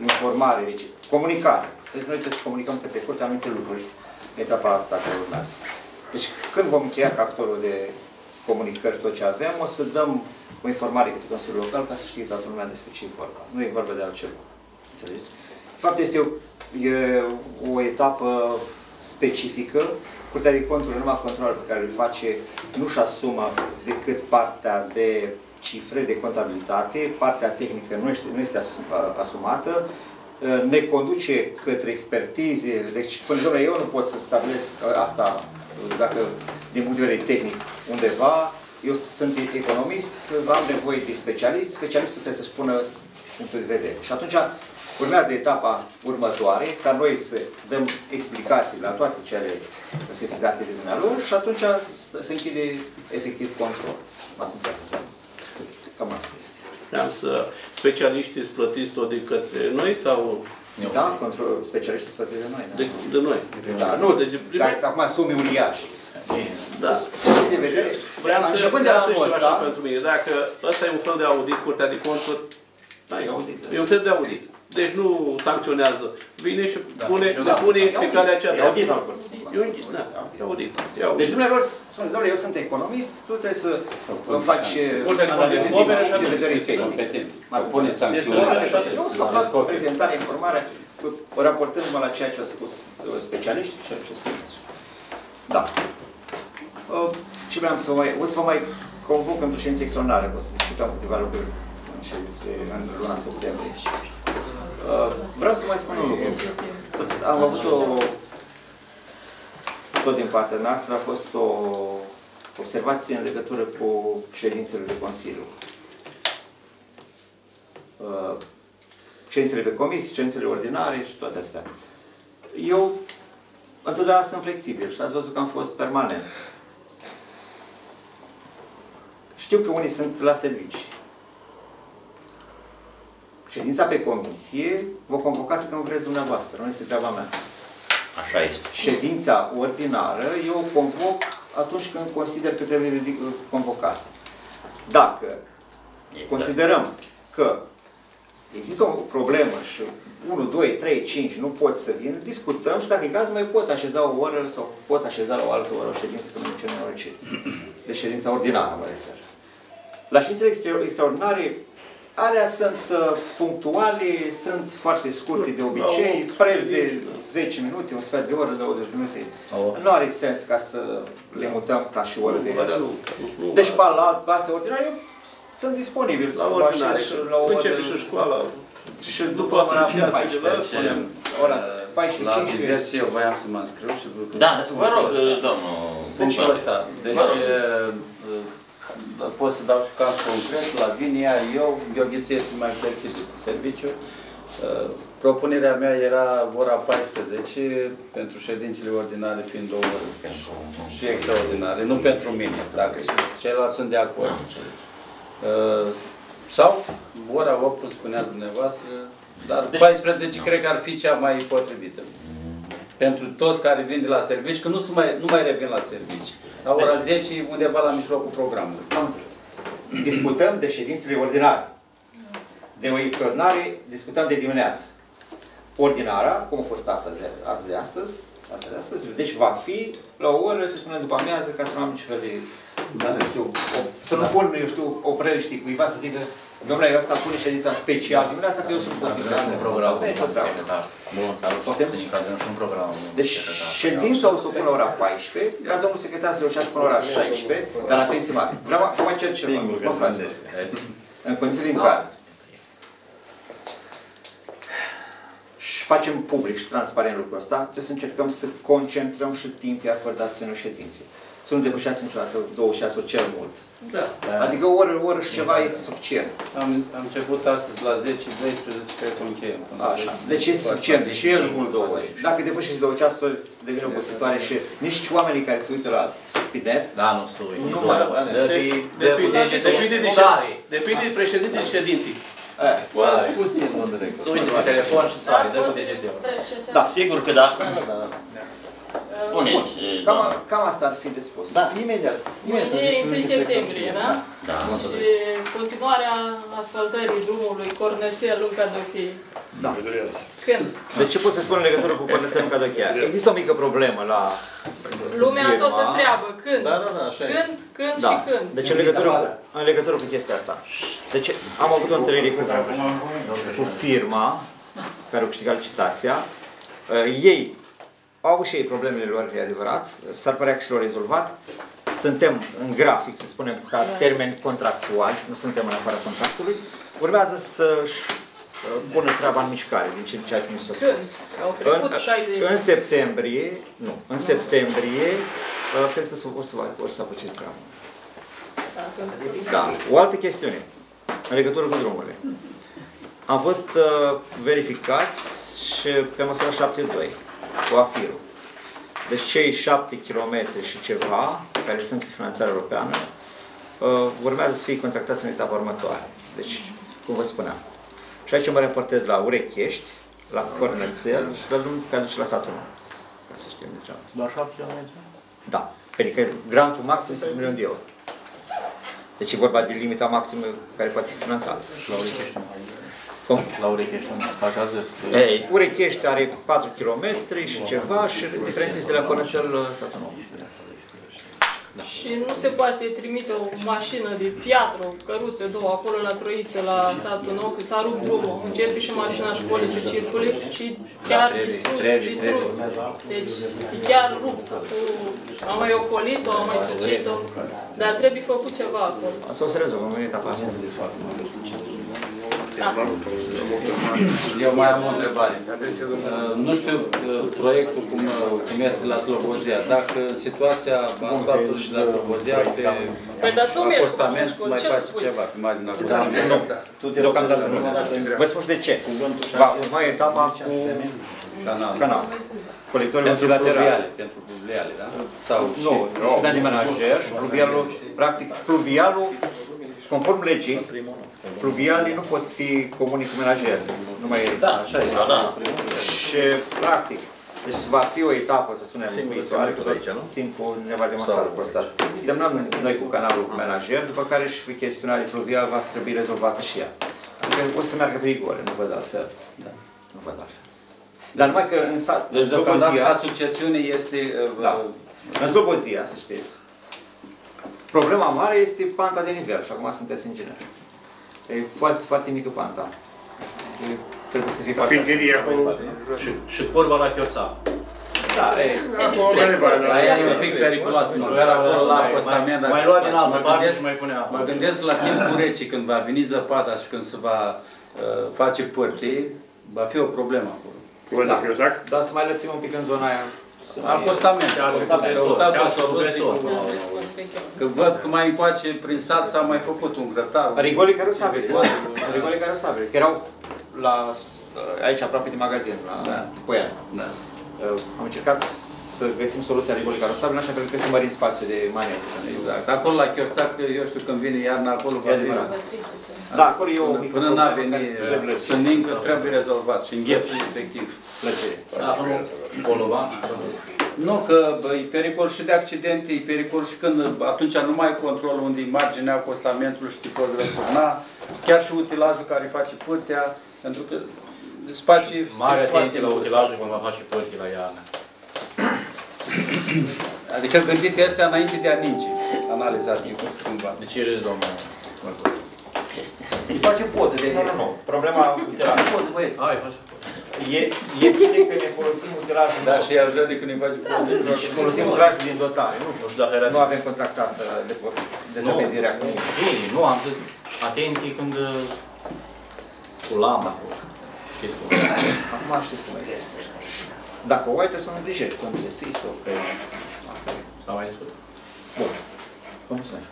informare, deci comunicare. Deci noi trebuie să comunicăm către curte anumite lucruri în etapa asta care urmează. Deci când vom încheia capitolul de comunicări, tot ce avem, o să dăm o informare către Consiliul Local ca să știe toată lumea despre ce e vorba. Nu e vorba de altceva. Înțelegeți? De fapt, este o etapă specifică. Curtea de conturi, numai controlul pe care îl face, nu-și asumă decât partea de cifre, de contabilitate, partea tehnică nu este asumată. Ne conduce către expertize. Deci, până la urmă, eu nu pot să stabilesc asta. Dacă, din punct de vedere tehnic, undeva, eu sunt economist, am nevoie de specialist, specialistul trebuie să-și pună punctul de vedere. Și atunci urmează etapa următoare, ca noi să dăm explicații la toate cele sesizate de dumnealor și atunci se închide efectiv control. M-ați înțeles? Cam asta este. Vreau să specialiștii sunt plătiți tot de către noi sau... Da, specialiștii se plătesc de noi. Da. De noi. Da, nu, dar acum sume uriașe. Da. Începând de anul ăsta... Pentru mine, dacă ăsta e un fel de audit, Curtea de Conturi, e un fel de audit. Deci nu sancționează. Vine și pune pe calea aceea. E audit, da. E audit. Deci dumneavoastră spune, doamne, eu sunt economist, tu trebuie să faci analize din punct de vedere tehnic. M-ați înțeles? Deci, eu o să vă fac prezentarea, informarea raportându-mă la ceea ce au spus specialiștii, ceea ce spuneți. Da. Ce vreau să mai... O să vă mai convoc pentru ședințe extraordinare. O să discutăm câteva lucruri în ședințe în luna septembrie. Vreau să mai spun un lucru. Am avut o... Tot din partea noastră a fost o observație în legătură cu ședințele de Consiliu. Ședințele pe comisii, ședințele ordinare și toate astea. Eu întotdeauna sunt flexibil și ați văzut că am fost permanent. Știu că unii sunt la servicii. Ședința pe comisie vă convocați când vreți dumneavoastră, nu este treaba mea. Așa este. Ședința ordinară eu o convoc atunci când consider că trebuie convocat. Dacă considerăm că există o problemă și 1, 2, 3, 5 nu pot să vin, discutăm și dacă e caz mai pot așeza o oră sau pot așeza la o altă oră o ședință, că nu e oricine. De ședința ordinară mă refer. La ședințele extraordinare, alea sunt punctuale, sunt foarte scurte de obicei, preț de 10 minute, un sfert de oră, 20 minute. Nu are sens ca să le mutăm ca și oră de oră. Deci, pe astea ordinare, eu sunt disponibil să o așez la o oră. Și după ora 14, ora 14, 15. Eu voiam să mă înscriu și... Da, vă rog, domnul. Deci, pot să dau și caz concret, la Vinia, Gheorghiță este mai flexibil cu serviciu. Propunerea mea era ora 14, pentru ședințele ordinare fiind 2 ore și extraordinare, nu pentru mine, dacă ceilalți sunt de acord. Sau ora 8, cum spunea dumneavoastră, dar 14 cred că ar fi cea mai potrivită. Pentru toți care vin de la servici, că nu mai revin la servici. La ora 10 e undeva la mijlocul programului. Am înțeles. Discutăm de ședințele ordinare. De o extraordinare discutăm de dimineață. Ordinara, cum a fost astăzi, deci va fi la o oră, să spunem, după amiază, ca să nu am nici fel de... să nu pun, eu știu, o preliște cuiva să zică, domnule, ăsta pune ședința special dimineața, că eu sunt pus în programul. Nu e nicio treabă. Deci ședința o să o pun la ora 14, ca domnul secretar să reușească până la ora 16, dar atenție mare. Vreau mai cer ceva, mă frate. În condițiile în care și facem public și transparent lucrul ăsta, trebuie să încercăm să concentrăm și timpii acordați în ședințe. Să nu depășească niciodată 26 ori cel mult. Da. Adică o oră și ceva este suficient. Am început astăzi la 10-12, cred că încheiem. Așa. Deci este suficient. Deci cel mult 2 ore. Dacă depășești 26 ori, devine obositoare și nici oamenii care se uită la net, da, nu se uită. Depinde de președintele ședinței. Să puțin, mă direct. Să uite pe telefon și sare, dă cu degetul. Da, sigur că da. Spuneți. Cam asta ar fi de spus. Da, imediat. Mâine, 1 septembrie, da? Da. Și continuarea asfaltării drumului Cornețel-Lunca Dochei. Da. Când? De ce pot să spun în legătură cu Cornețel-Lunca Dochei? Există o mică problemă la... Lumea tot întreabă. Când? Când și când? Deci în legătură cu chestia asta. Deci am avut o întâlnire cu firma care a câștigat licitația. Ei au avut și ei problemele lor, e adevărat. S-ar părea că și l-au rezolvat. Suntem în grafic, să spunem, ca termeni contractuali. Nu suntem în afara contractului. Urmează să-și pună treaba în mișcare, din ceea ce mi s-a spus. Au trecut 60. În septembrie, nu. În septembrie, cred că o să apuce treaba. Da. O altă chestiune. În legătură cu drumurile. Am fost verificați și pe măsura 7.2. cu AFIR-ul. Deci cei 7 km și ceva, care sunt finanțare europeană, urmează să fie contractați în etapa următoare. Deci, cum vă spuneam. Și aici mă raportez la Urechești, la Cornețel și la lumea care duce la satul meu. Ca să știm de treaba asta. La 7 km? Da. Adică grantul maxim este €1.000.000. Deci e vorba de limita maximă care poate fi finanțată. La Urechești. La Urechești, Urechești are 4 km și ceva și diferența este la Cornețel satul nou. Da. Și nu se poate trimite o mașină de piatră, o căruță, două, acolo la Troiță, la satul nou, că s-a rupt drumul. Începe și mașina școlii să circule și chiar distrus. Deci e chiar rupt. Am mai ocolit-o, am mai sucit-o, dar trebuie făcut ceva acolo. Asta o să rezolvăm în etapa asta. Da. Eu mai am o întrebare. Nu știu proiectul cum este la Slobozia. Dacă situația asfaltului și la Slobozia pe apostament mai face ceva, pe marginea apostament. Deocamdată nu. Vă spun de ce. Va urma etapa cu canal. Colectorii multilaterale. Pentru pluviale, da? Nu, discutat de menajer și pluvialul, practic pluvialul, conform legii, pluvialii nu pot fi comuni cu menajeri. Numai ele. Da, așa e. Da, da. Și, practic, deci va fi o etapă, să spunem, viitoare, că tot timpul ne va demonstra lucrul ăsta. Să terminăm noi cu canalul cu menajeri, după care și pe chestiunea de pluvial va trebui rezolvată și ea. Adică o să meargă pe rigoare, nu văd altfel. Da. Nu văd altfel. Dar numai că în sat... Deci, deocamdată, succesiune este... Da. În Slobozia, să știți. Problema mare este panta de nivel, și acum sunteți inginer. E foarte, foarte mică panta. E, trebuie să fie foarte... Pinteria acolo... Și corba la Chiosa. Da, e... Aia e un pic periculoasă, măcar acolo la apostament. Mai lua din altă parte și mai pune apă. Mă gândesc la timpul rece, când va veni zăpada și când se va face părții, va fi o problemă acolo. Corba la Chiosa? Da, să mai lățim un pic în zona aia. Apostamente, căutați soluții. Că văd că mai încoace prin sat s-a mai făcut un grătar. Rigolii carosabile. Rigolii carosabile. Că erau aici aproape de magazin, la Poian. Am încercat să găsim soluția rigolii carosabile, așa pentru că se mări în spațiu de manevră. Exact. Acolo la Chiosac, eu știu când vine iarna, acolo va fi. Da, acolo e o mică problemă care trebuie rezolvat și înghețul efectiv. Plăcere. Nu, că e pericol și de accidente, e pericol și când atunci nu mai control unde e marginea apostamentului și te poți răsturna, chiar și utilajul care face pârtea, pentru că spații... Mare atenție la utilajul când va face pârtii la iarnă. Adică gândite astea înainte de a ninge, analizativ, cumva. De ce râzi, domnule? Îi face poze de zi. Nu, problema... Face poze, băieți. Hai, face poze. E bine că ne folosim utilajul din dotare. Da, și el vrea de când ne face poze. Și folosim utilajul din dotare. Nu avem contractat dezăpezirea cu nimeni. Bine, nu, am zis atenție când... Cu lama, cu... Acum știți cum e. Dacă o uite, să nu îngrijeri. Cum le ții sau... Asta e. S-a mai discutat. Bun. Vă mulțumesc.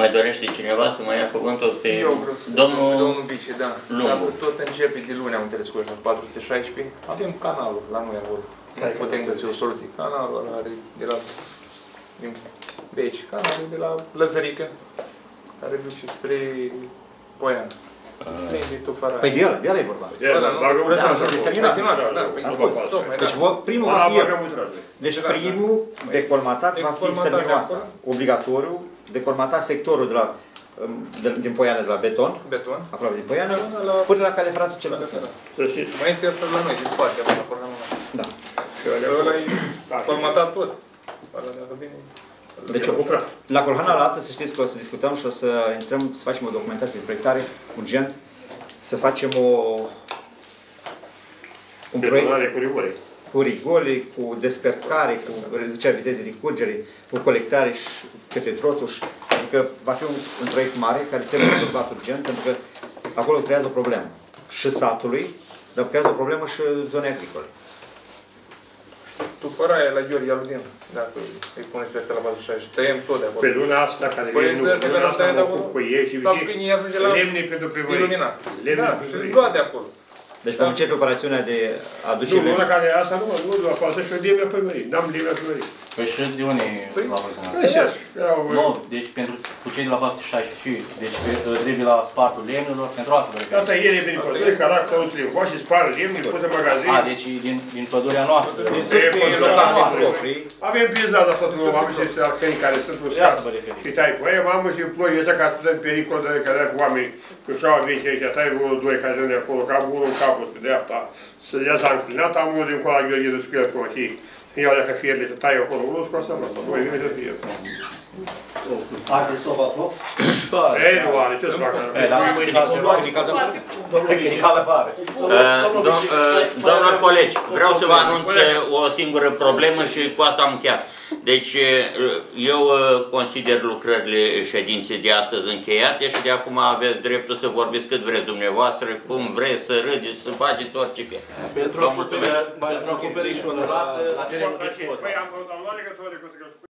Mai dorește cineva să mai ia cuvântul pe domnul Bici, da. Dacă tot începe de luni, am înțeles cu ăștia, 416, avem canalul la noi acolo. Nu putem găsi o soluție. Canalul ăla are de la... De aici, canalul de la Lăzărică, care duce spre Poiana. Păi de ala e vorba. Deci primul decolmatat va fi exterminat. Obligatoriu. Decolmatat sectorul din Poiană de la Beton, aproape din Poiană, până la Calefratul celălalt. Mai este asta la noi, din spate, la programul ăla. Da. Și ăla e decolmatat tot. Deci, la Colhana, la altă, să știți că o să discutăm și o să intrăm, să facem o documentație de proiectare, urgent, să facem un proiect cu rigole, cu descărcare, cu reducerea vitezei de curgere, cu colectare și către trotuși. Adică va fi un proiect mare care trebuie rezolvat urgent, pentru că acolo creează o problemă și satului, dar creează o problemă și zonei agricole. Tu fără aia la Gheorghe Aludin, dacă îi puneți pe astea la 46, tăiem tot de acolo. Pe luna asta, care e nu, pe luna asta mă ocup cu ei și lemne pentru primărie. Da, și lua de acolo. Deci vom începe operațiunea de aduce lemne. Nu, luna care asta nu lua pasă și o lemne la primărie. N-am lemne la primărie. Păi și de unde la văzunat? Deci pentru cei de la 46, deci trebuie la spartul lemnelor, pentru asta vreau. Toată el e venit pădurii, că arată căuțile în coași, spară lemnele, pus în magazin. A, deci din pădurea noastră. Din surse locale proprii. Avem prizat la statul meu, mamă și este arcăni care sunt uscați. Și tai cu aia, mamă și ploi ăsta ca să dăm pericol de care cu oamenii. Că și-au aveți aici, tai vreo doi care sunt de acolo, ca unul în capul, pe dreapta. Să le-a s-a înclinat, amul din coala Gheorghe, ja dacă fie le tai acolo ulos, cu asta vreau. Voi vei să fie. Ai vrut să o fac, nu? Ei, nu are, ce să facă? Domnilor colegi, vreau să vă anunț o singură problemă și cu asta am încheiat. Deci, eu consider lucrările ședinței de astăzi încheiate și de acum aveți dreptul să vorbiți cât vreți dumneavoastră, cum vreți, să râdeți, să faceți orice pe. Pentru acoperișul ăla, la terenul de sport.